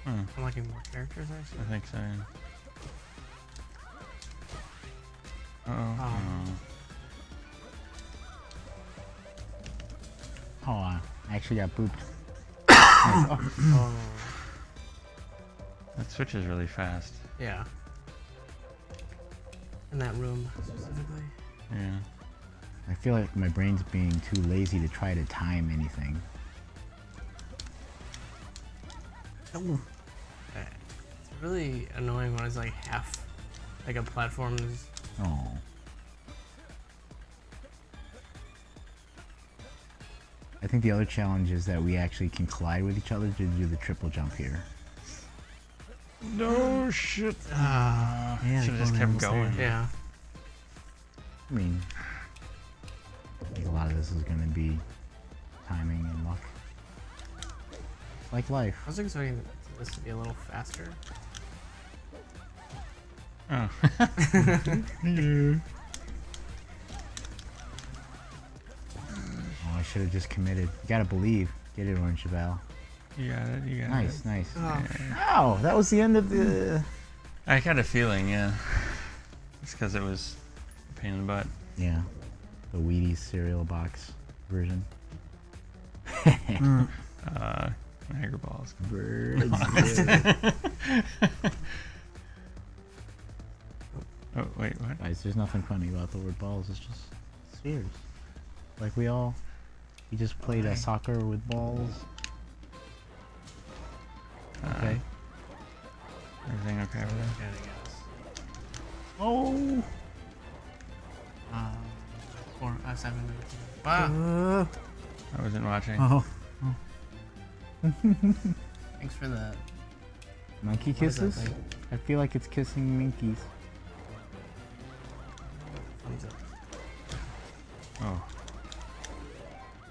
Huh. Unlocking more characters, I think so. Uh oh. Oh, I actually got pooped. Oh. That switches really fast. Yeah. In that room specifically. Yeah. I feel like my brain's being too lazy to try to time anything. Oh. It's really annoying when it's like half, like a platform is. Oh. I think the other challenge is that we actually can collide with each other to do the triple jump here. No shit. Yeah, should have just kept going. Yeah. I mean, I think a lot of this is gonna be timing and luck. Like life. I was expecting this to be a little faster. Oh. Yeah. Oh, I should have just committed. You gotta believe. Get it, Orange Chevelle. Yeah, you got nice, it. Nice. Oh, yeah. Wow, that was the end of the. I had a feeling, yeah. It's because it was a pain in the butt. Yeah, the Wheaties cereal box version. Niagara Balls. Birds. Oh wait, what? Guys, there's nothing funny about the word balls. It's just spheres. Like we all, you just played a soccer with balls. Okay. Everything okay over there? Yeah, I guess. Oh! 7 minutes. Wow! I wasn't watching. Oh. Oh. Thanks for the... Monkey kisses? I feel like it's kissing minkies. Thumbs up. Oh.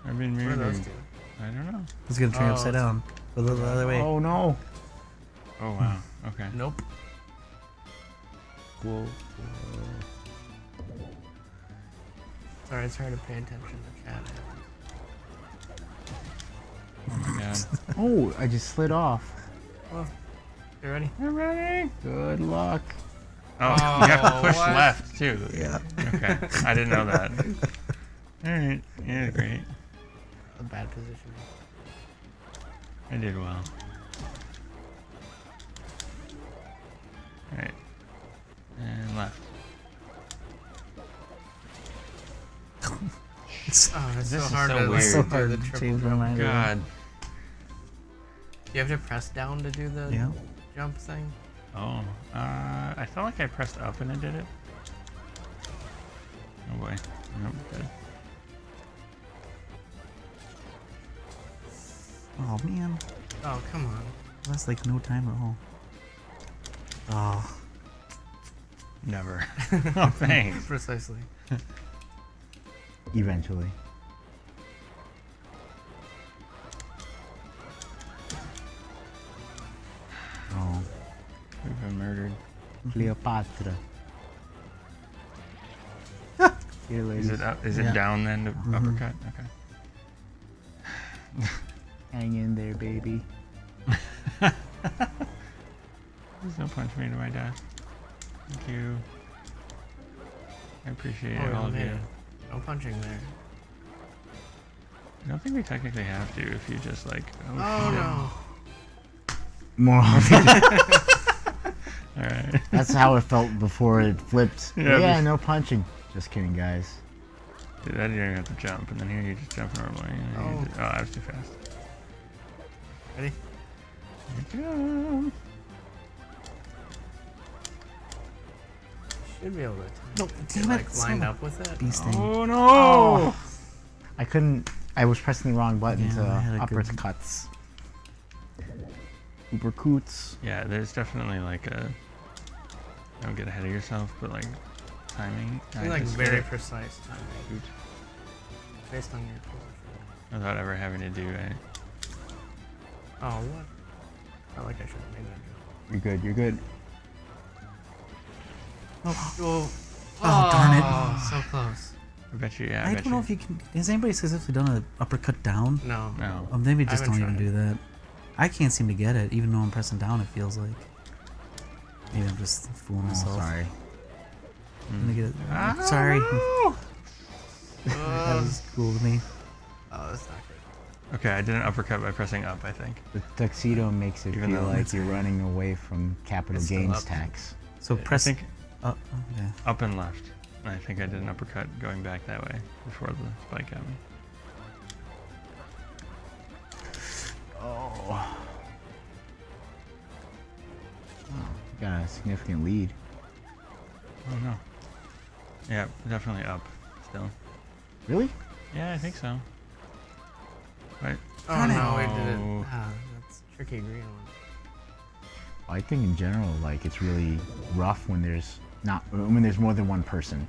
I've been reading. What are those two? I don't know. It's gonna turn upside down. A little other way. Oh no! Oh wow. Okay. Nope. Whoa. Sorry, it's hard to pay attention to chat. Oh my god. Oh, I just slid off. Oh. You ready? I'm ready. Good luck. Oh, you have to push left too. Yeah. Okay. I didn't know that. All right. Yeah, great. A bad position. I did well. Alright. And left. It's so hard to change my mind. God. Do you have to press down to do the jump thing? Oh, I felt like I pressed up and it did it. Oh boy. Nope, good. Oh man. Oh, come on. That's like no time at all. Oh. Never. Oh, thanks. Precisely. Eventually. Oh. We've been murdered. Cleopatra. Is it down then to uppercut? Okay. Hang in there, baby. Please don't punch me to my death. Thank you. I appreciate all of you. No punching there. I don't think we technically have to if you just like... Oh no. More Alright. That's how it felt before it flipped. Yeah, yeah, no punching. Just kidding, guys. Dude, I didn't even have to jump, and then here you just jump normally. Oh, I was too fast. Ready? Here you go. Should be able to line up with it. Oh no! Oh. I couldn't. I was pressing the wrong button to uppercuts. Ubercoots. Yeah, there's definitely like a. Don't get ahead of yourself, but like. Timing. You're like very precise timing. Based on your position. Without ever having to do it. Oh, what? I like I should have made that. You're good, you're good. Oh, oh darn it. Oh, so close. I bet you, yeah. I don't know if you can. Has anybody specifically done an uppercut down? No. No. Oh, maybe just don't even do that. I can't seem to get it, even though I'm pressing down, it feels like. Maybe I'm just fooling myself. Sorry. I'm gonna get it. Oh, sorry. No. That was cool to me. Oh, that's not good. Okay, I did an uppercut by pressing up, I think. The tuxedo makes it feel like you're running away from capital gains tax. So pressing up, up and left. I think I did an uppercut going back that way before the spike got me. Oh. You got a significant lead. Oh no. Yeah, definitely up still. Really? Yeah, I think so. Right. Oh no, I did it. That's a tricky green one. I think in general, like it's really rough when there's when there's more than one person.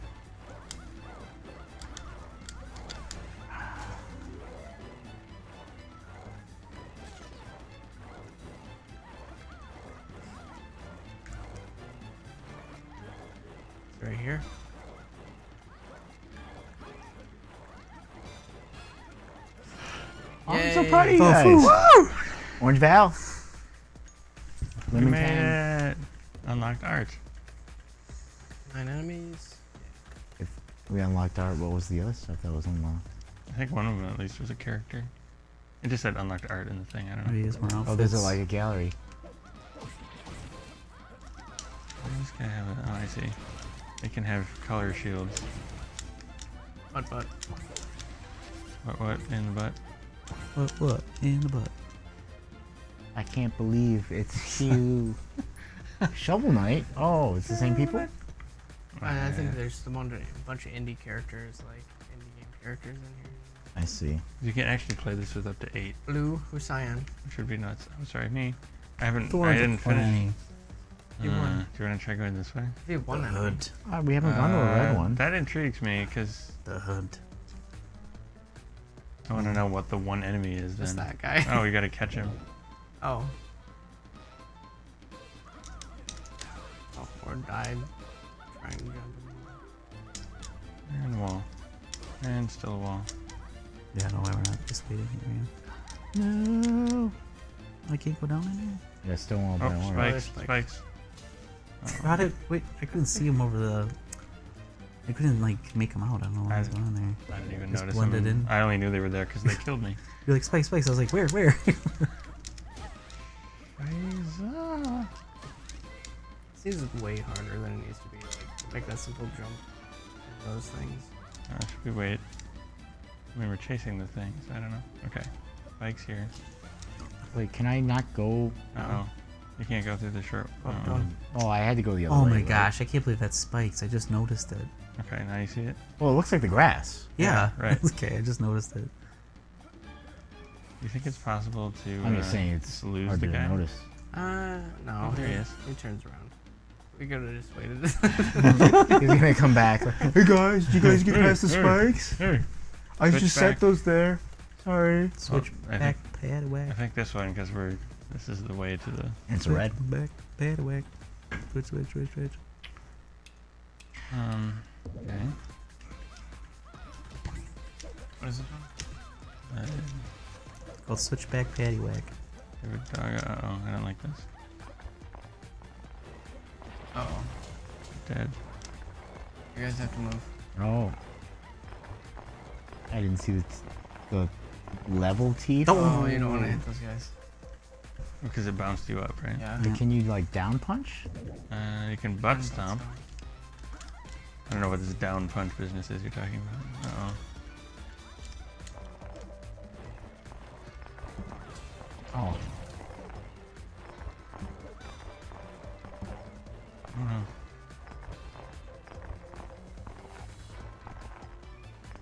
Right here. Oh, I'm so proud of you guys. Orange Val. We made it. Unlocked art. 9 enemies. If we unlocked art, what was the other stuff that was unlocked? I think one of them at least was a character. It just said unlocked art in the thing. I don't know. Maybe it's more outfits. Oh, there's like a gallery. This guy have an, oh, I see. They can have color shields. Butt butt. What in the butt? What in the butt? I can't believe it's you. Shovel Knight? Oh, it's the same people? I think there's a bunch of indie characters, like indie game characters in here. I see. You can actually play this with up to 8. Blue, who's cyan? Should be nuts. I'm sorry, me. I didn't finish. You won. Do you want to try going this way? We won the hood. We haven't gone to a red one. That intrigues me because the hood. I want to know what the one enemy is. Just that guy. Oh, we gotta catch him. Oh. Oh, four died. Trying to jump. And wall. And still a wall. Yeah, no, we're not just leading here. No. I can't go down in here. Yeah, still won't be on. Spikes. How did, wait, I couldn't see him over the, I couldn't like make him out, I don't know what was going on there. I didn't even notice blended in. I only knew they were there because they killed me. You're like, spikes, I was like, where? This is way harder than it needs to be, like that simple jump, those things. Should we wait? I mean, we're chasing the things, I don't know. Okay, spikes here. Wait, can I not go? Uh-oh. You can't go through the short. Oh, I had to go the other way. Oh my gosh, I can't believe that spikes. I just noticed it. Okay, now you see it? Well, it looks like the grass. Yeah, right. Okay, I just noticed it. You think it's possible to I'm just saying it's lose hard the to guy? Notice. No. Oh, there he is. He turns around. We gotta just wait. He's gonna come back. Hey guys, did you guys get past the spikes? I just set those there. Sorry. Switch back pad whack. I think this one, because we're. This is the way to the. It's red. Back pad whack. Switch. Okay. What is it from? Called Switchback Paddywhack. Favorite dog. Uh oh, I don't like this. Uh oh. Dead. You guys have to move. Oh. I didn't see the level teeth. Oh, you don't want to hit those guys. Because it bounced you up, right? Yeah. But can you, like, down punch? You can butt stomp. I don't know what this down punch business is you're talking about. Uh oh. I don't know.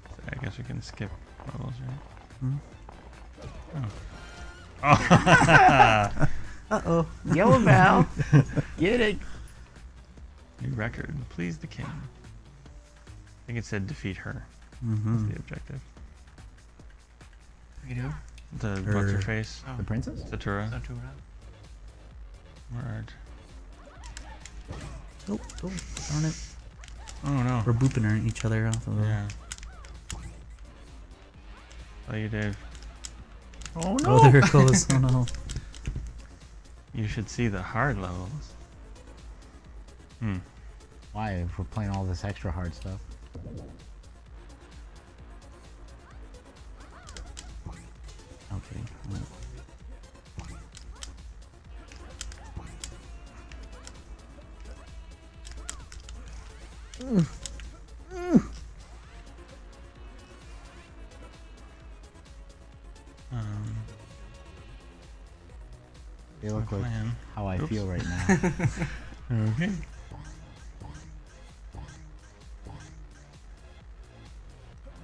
So I guess we can skip levels, right? Mm-hmm. Oh. Oh. Uh-oh. Yellow Val. Get it. New record. Please the king. I think it said defeat her. Mm-hmm. That's the objective. What do you do? The what's her face? Oh. The princess? Satura. Word. Oh, oh, darn it. Oh no. We're booping her each other off of yeah. Oh, you did. Oh no! Oh, there it goes. Oh no. You should see the hard levels. Hmm. Why? If we're playing all this extra hard stuff. Okay. They look like how I feel right now. Okay.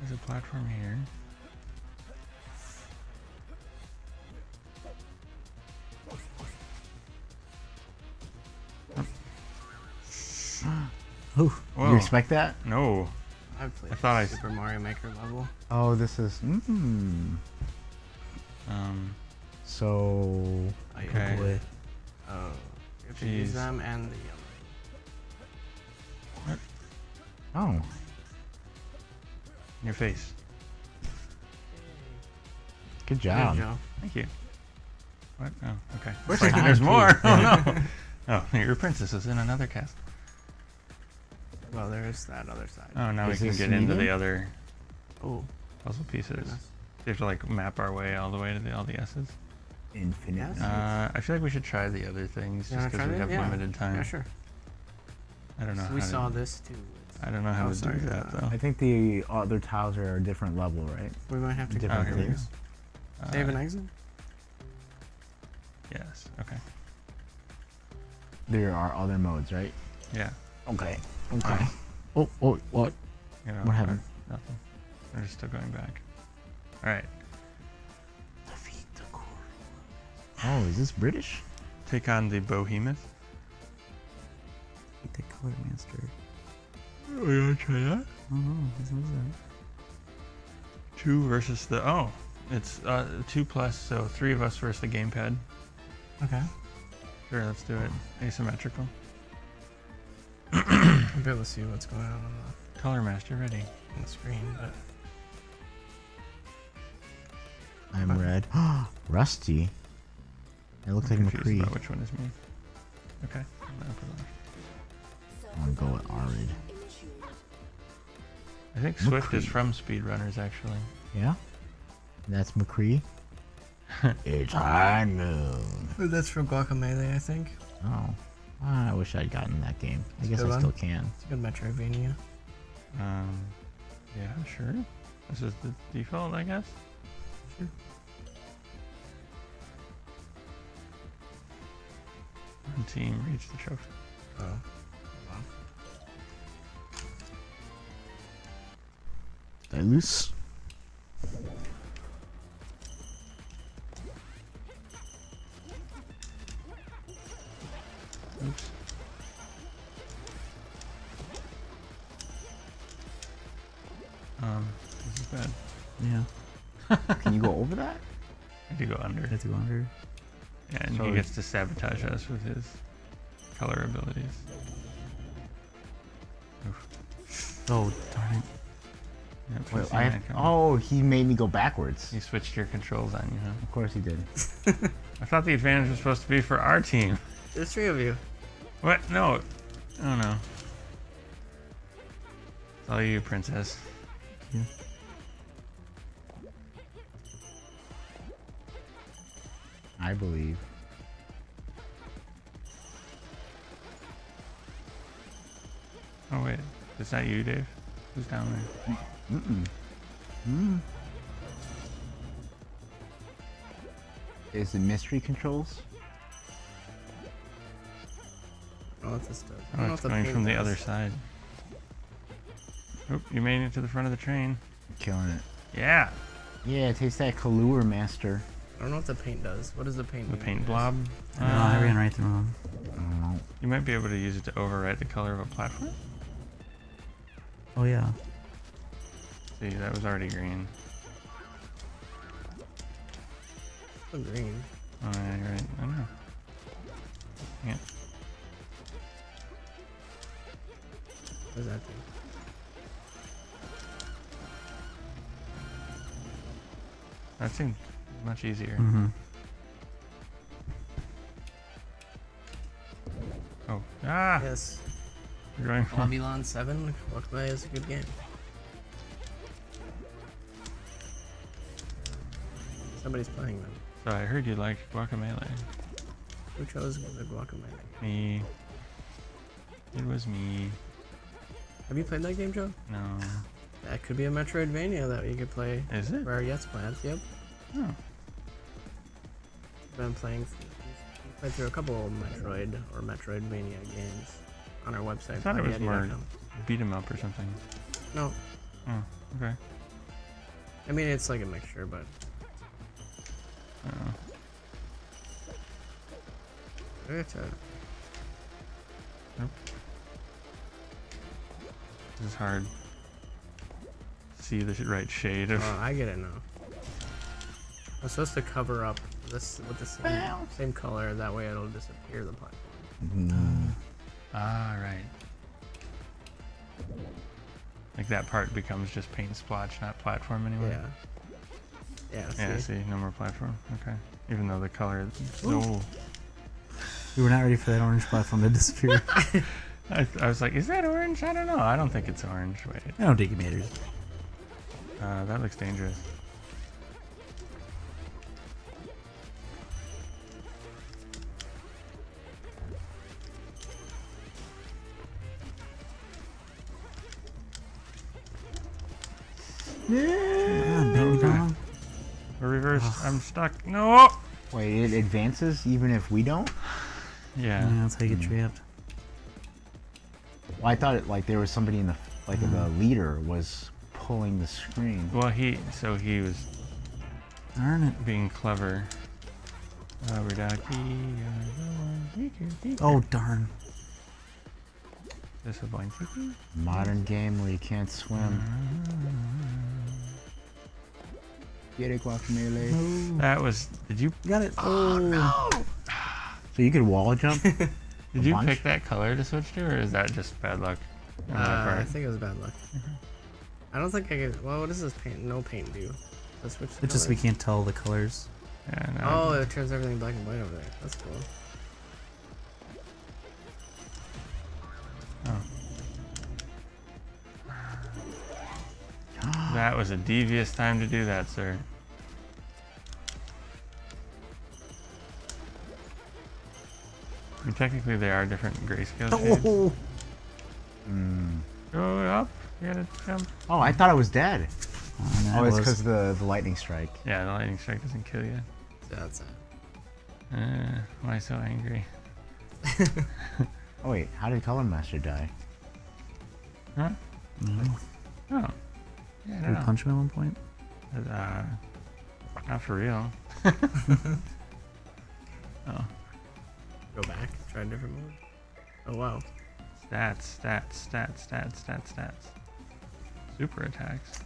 There's a platform here. Oh, you respect that? No. I thought I Super Mario Maker level. Oh, this is. Mm. So. Okay. Boy. Oh. You have to use them and the yellow. Oh. Your face. Good job. Good job. Thank you. What? Oh, okay. Where's like, there's more. Oh no. Oh, your princess is in another castle. Well, there is that other side. Oh, now is we can get into the other puzzle pieces. Goodness. We have to like map our way all the way to all the S's. Infinite. I feel like we should try the other things just because we have limited time. Yeah, sure. I don't know. So how we saw this too. I don't know how to do that, though. I think the other tiles are a different level, right? We might have to go different things. They have an exit? Yes, okay. There are other modes, right? Yeah. Okay. Okay. Oh, oh, what? You know, what happened? Nothing. We're just still going back. Alright. Defeat the core. Oh, is this British? Take on the behemoth. Take the color master. Oh, you want to try that? I don't know. What was that? Two versus the... Oh! It's 2+, so 3 of us versus the gamepad. Okay. Sure, let's do it. Asymmetrical. I'll be able to see what's going on the... Color Master ready. On the screen, but... I'm red. Rusty! I look like McCree. About which one is me. Okay. I'm gonna go with Arid. I think Swift is from Speedrunners, actually. Yeah? That's McCree? It's high noon. That's from Guacamelee, I think. Oh. I wish I'd gotten that game. I guess I still can. It's a good Metroidvania. Yeah, sure. This is the default, I guess. Sure. The team reached the trophy. Oh. Wow. Did I lose? Oops. This is bad. Yeah. Can you go over that? I do go under. I do under. Yeah, and so he gets to sabotage us with his color abilities. Oof. Oh, darn it. Yep, wait, oh, he made me go backwards. He switched your controls on you, huh? Of course he did. I thought the advantage was supposed to be for our team. There's three of you. What? No. Oh, no. It's all you, princess. Yeah. I believe. Oh wait, it's not you, Dave. Who's down there? Is it mystery controls? Oh, it's a stuff. Oh, it's coming from the other side. Oop, you made it to the front of the train. You're killing it. Yeah. Yeah, taste that Kalure, master. I don't know what the paint does. What does the paint do? The paint blob? No, I ran right through him. You might be able to use it to overwrite the color of a platform. Oh, yeah. See, that was already green. Still green. Oh, yeah, you're right. I don't know. Yeah. What does that do? That seemed much easier. Oh. Ah! Yes. You're going for Babylon 7, Guacamelee is a good game. Somebody's playing them. So I heard you like Guacamelee. Who chose the Guacamelee? Me. It was me. Have you played that game, Joe? No. That could be a Metroidvania that you could play. Is it? For our Yes plans, yep. Oh. Been playing. We played through a couple old Metroid or Metroidvania games on our website. I thought it was more beat 'em up or something. No. Oh, okay. I mean, it's like a mixture, but. Oh. It's a. Nope. This is hard. See the right shade of. Oh, I get it now. I'm supposed to cover up this with the same color. That way, it'll disappear the platform. No. Ah, right. Like that part becomes just paint splotch, not platform anymore. Yeah. Yeah. See? Yeah. See, no more platform. Okay. Even though the color. No. We were not ready for that orange platform to disappear. I was like, is that orange? I don't know. I don't think it's orange. Wait. I don't think it matters. That looks dangerous. Yeah. Reverse. I'm stuck. No. Wait, it advances even if we don't. Yeah. Yeah, I'll take it trapped. Well, I thought it like there was somebody in the like the leader was pulling the screen. Well, he was. Darn it. Being clever. Oh darn. This a blind tiki? Modern game where you can't swim. Get it, Guacamelee. No. That was. Did you? Got it. Oh no. So you could wall jump. Did you pick that color to switch to, or is that just bad luck? I think it was bad luck. I don't think I could. Well, what does this paint? No paint do. Let's switch. It's just we can't tell the colors. Yeah, no. Oh, it turns everything black and white over there. That's cool. That was a devious time to do that, sir. I mean, technically, there are different grayscale shades. Go up. You gotta jump. Oh, I thought I was dead. Oh, no, it's because the lightning strike. Yeah, the lightning strike doesn't kill you. That's it. Why so angry? Oh wait, how did Color Master die? Huh? Mm-hmm. Oh. Yeah, did we punch him at one point? Not for real. Oh. Go back, try a different mode. Oh wow. Stats, stats, stats, stats, stats, stats. Super attacks.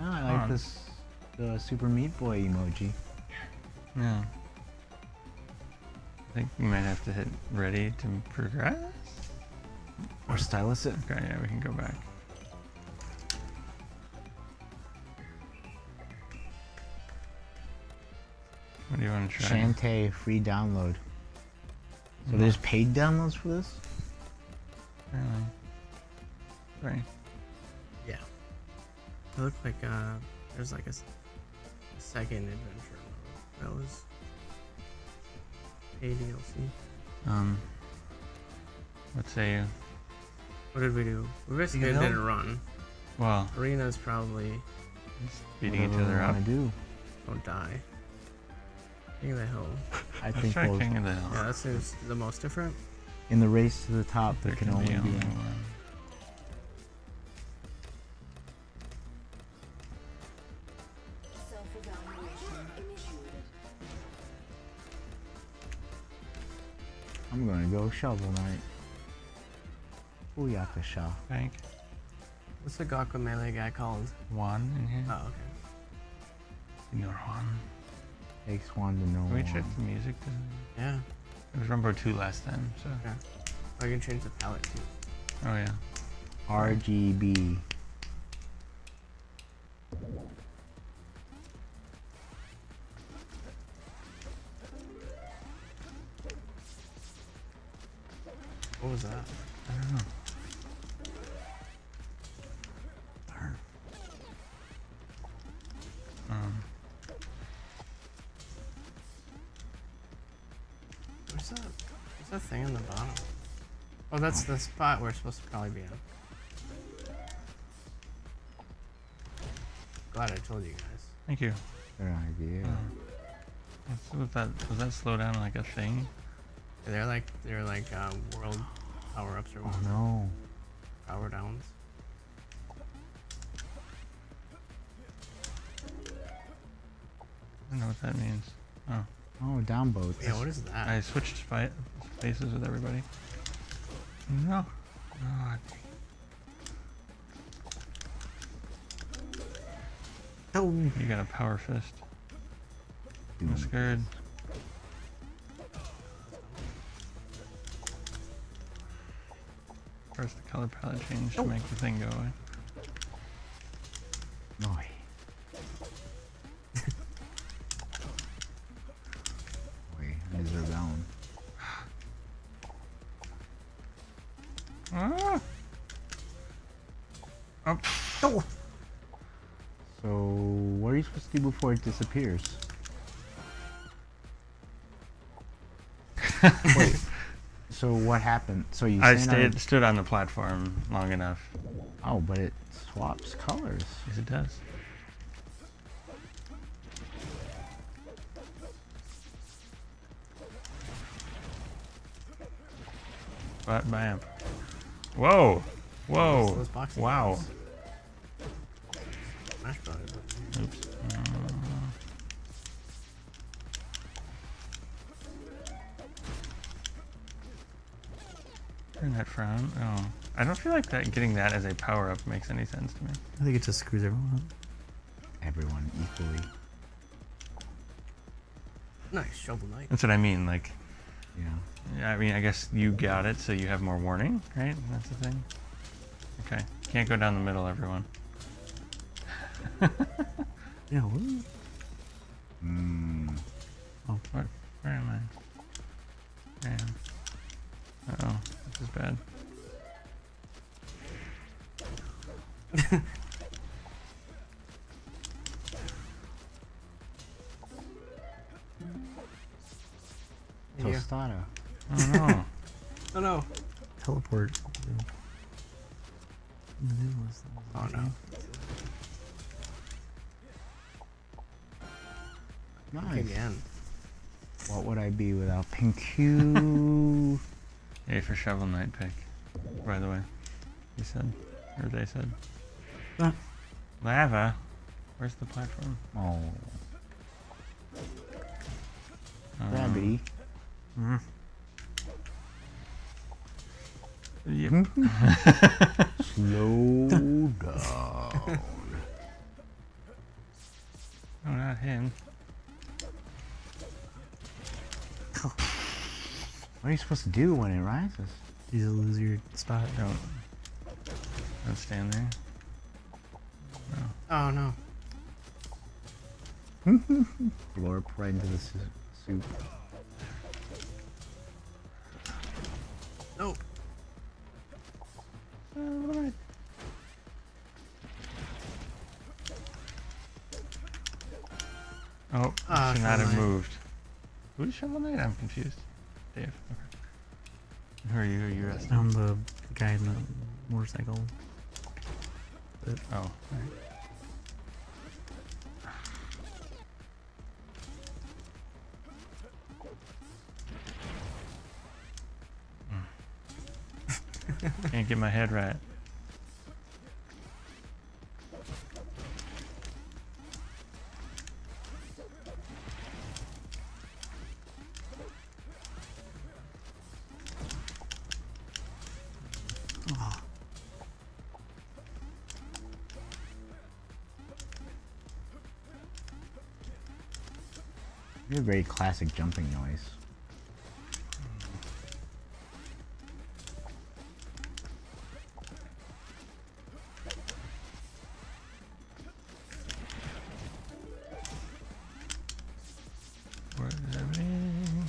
Oh, I like this, the Super Meat Boy emoji. Yeah. I think we might have to hit ready to progress? Or stylus it? Okay, yeah, we can go back. What do you want to try? Shantae free download. So there's paid downloads for this? Apparently. Right. Yeah. It looked like there's like a second adventure mode. That was a DLC. What say you? What did we do? We basically did a run. Well, Arena's probably just beating each other up. Don't die. King of the Hill. I think we'll King of the Hill. Yeah, that seems the most different. In the race to the top, there can only be one. I'm gonna go Shovel Knight. Uyakasha. Thank. What's the Guacamelee guy called? Juan in here. Oh, okay. Senor Juan. Takes one to know one. Can we check the music? Yeah. It was Rumbo 2 last time, so. Yeah. I can change the palette too. Oh, yeah. RGB. What was that? I don't know. What's that thing in the bottom? Oh, that's the spot we're supposed to probably be on. Glad I told you guys. Thank you. Good idea. Was that slow down like a thing? They're like world power ups or what? Oh no. Power downs. I don't know what that means. Oh. Oh, down boats. Yeah, what is that? I switched spaces with everybody. No. God. Oh. You got a power fist. I'm scared. First, the color palette change to make the thing go away. Boy. Boy, I deserve that one. Ah. Oh. So, what are you supposed to do before it disappears? Wait. So what happened? So you stood on the platform long enough. Oh, but it swaps colors. Yes, it does. But bam! Whoa! Whoa! Wow! Oops. That frown. Oh, I don't feel like that. Getting that as a power up makes any sense to me. I think it just screws everyone up. Everyone equally. Nice Shovel Knight. That's what I mean. Like, yeah. I mean, I guess you got it, so you have more warning, right? That's the thing. Okay, can't go down the middle, everyone. Yeah. Oh, what? Where am I? Uh oh. This is bad. Tostada. Oh no. Oh no. Teleport. Oh no. Nice. Again. What would I be without Pink Q? A for Shovel Knight pick, by the way. You said, or they said. Lava? Where's the platform? Oh. Gravity. Yep. Slow down. No, not him. What are you supposed to do when it rises? You lose your spot. Don't stand there. No. Oh no. Blorp right into the soup. Nope. Alright. Oh, should not have moved. Who's Shovel Knight? I'm confused. Dave. Okay. Who are you? Who are you asking? I'm the guy in the motorcycle. But, oh. All right. Can't get my head right. A very classic jumping noise.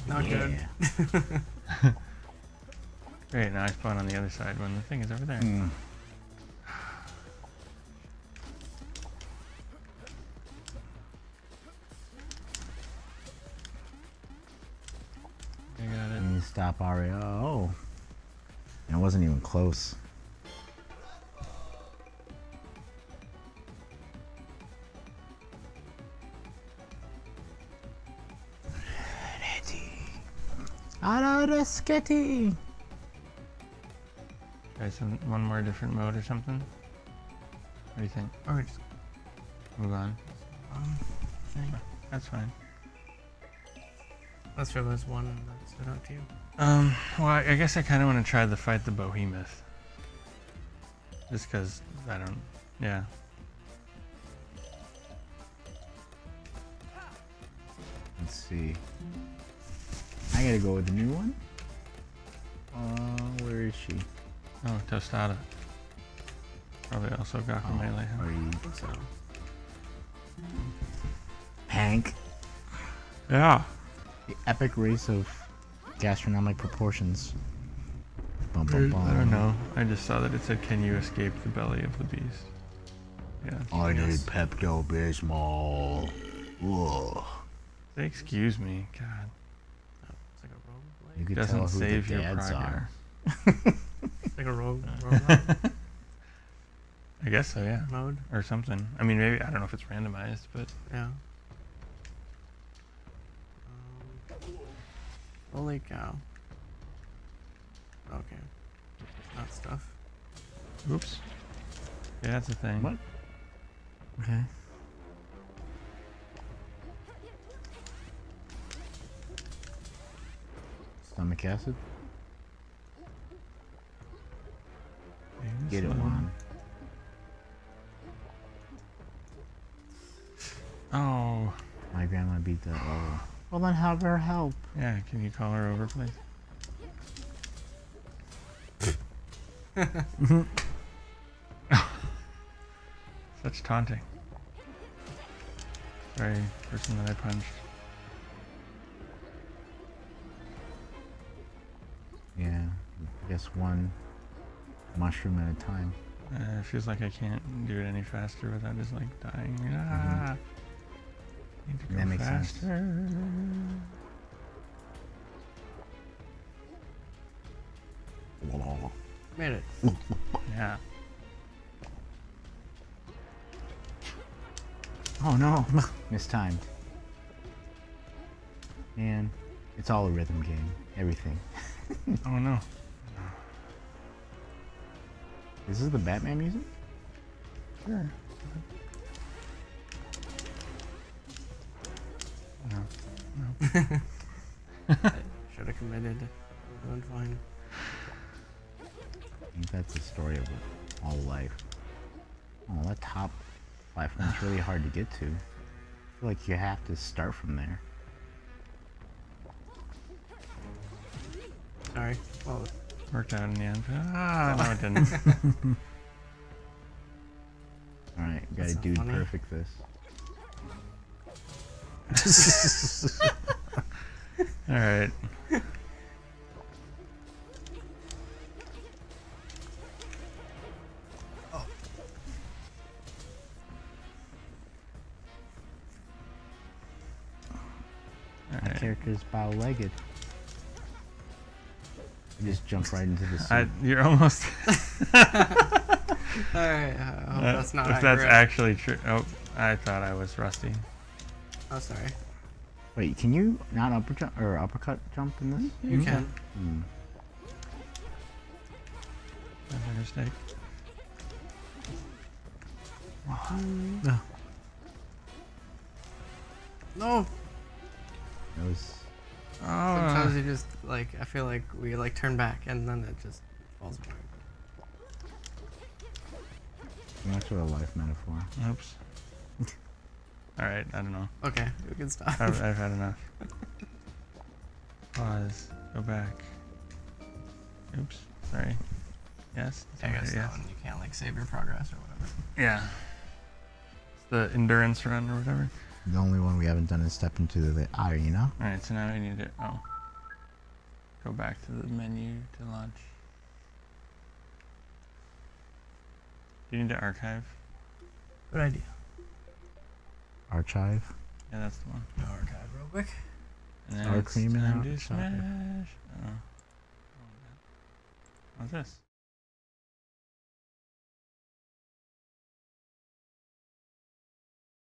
Not good. Great, now I spawn on the other side when the thing is over there. Mm. Stop Ario. Oh. That wasn't even close. Skitty. Try one more different mode or something? What do you think? Or just move on. That's fine. Let's try this one that stood out to you. Well, I guess I kind of want to try the Fight the Behemoth. Just because I don't. Yeah. Let's see. I gotta go with the new one. Where is she? Oh, Tostada. Probably also Guacamelee. Oh, I think so. Hank. Yeah. The epic race of gastronomic proportions. Bum, bum, bum. I don't know. I just saw that it said, "Can you escape the belly of the beast?" Yeah. I need Pepto-Bismol. Whoa. They excuse me, God. It's like a roguelike. You can doesn't tell who save the dads your are. It's like a roguelike. I guess so. Yeah. Mode or something. I mean, maybe I don't know if it's randomized, but yeah. Holy cow. Okay. Not stuff. Oops. Yeah, that's a thing. What? Okay. Stomach acid? Get it on. Oh. My grandma beat the... Oh. Well then have her help. Yeah, can you call her over, please? Such taunting. Sorry, person that I punched. Yeah, I guess one mushroom at a time. It feels like I can't do it any faster without just like dying. Ah. Mm-hmm. Need to go that makes faster. Sense. Made it. Yeah. Oh no, mistimed. Man, it's all a rhythm game. Everything. Oh no. Is this the Batman music? Sure. No. No. I should have committed. I went fine. I think that's the story of all life. Oh, that top platform's really hard to get to. I feel like you have to start from there. Sorry. Well, it worked out in the end. Ah, no, it didn't. Alright, gotta do perfect this. Alright. Character's bow-legged. You just jump right into the sea. You're almost. Alright, I hope that's not accurate. If that's actually true. Oh, I thought I was rusty. Oh, sorry. Wait, can you not upper jump or uppercut jump in this? You can. That's my mistake. No. No. It was... Oh. Sometimes you just, like, I feel like we, like, turn back and then it just falls apart. That's a life metaphor. Oops. Alright, I don't know. Okay, we can stop. I've had enough. Pause. Go back. Oops. Sorry. Yes? I guess that one you can't, like, save your progress or whatever. Yeah. It's the endurance run or whatever. The only one we haven't done is step into the arena. Alright, so now I need to go back to the menu to launch. Do you need to archive? Good idea. Archive? Yeah, that's the one. Go archive real quick. And then it's time to smash. Oh. What's this?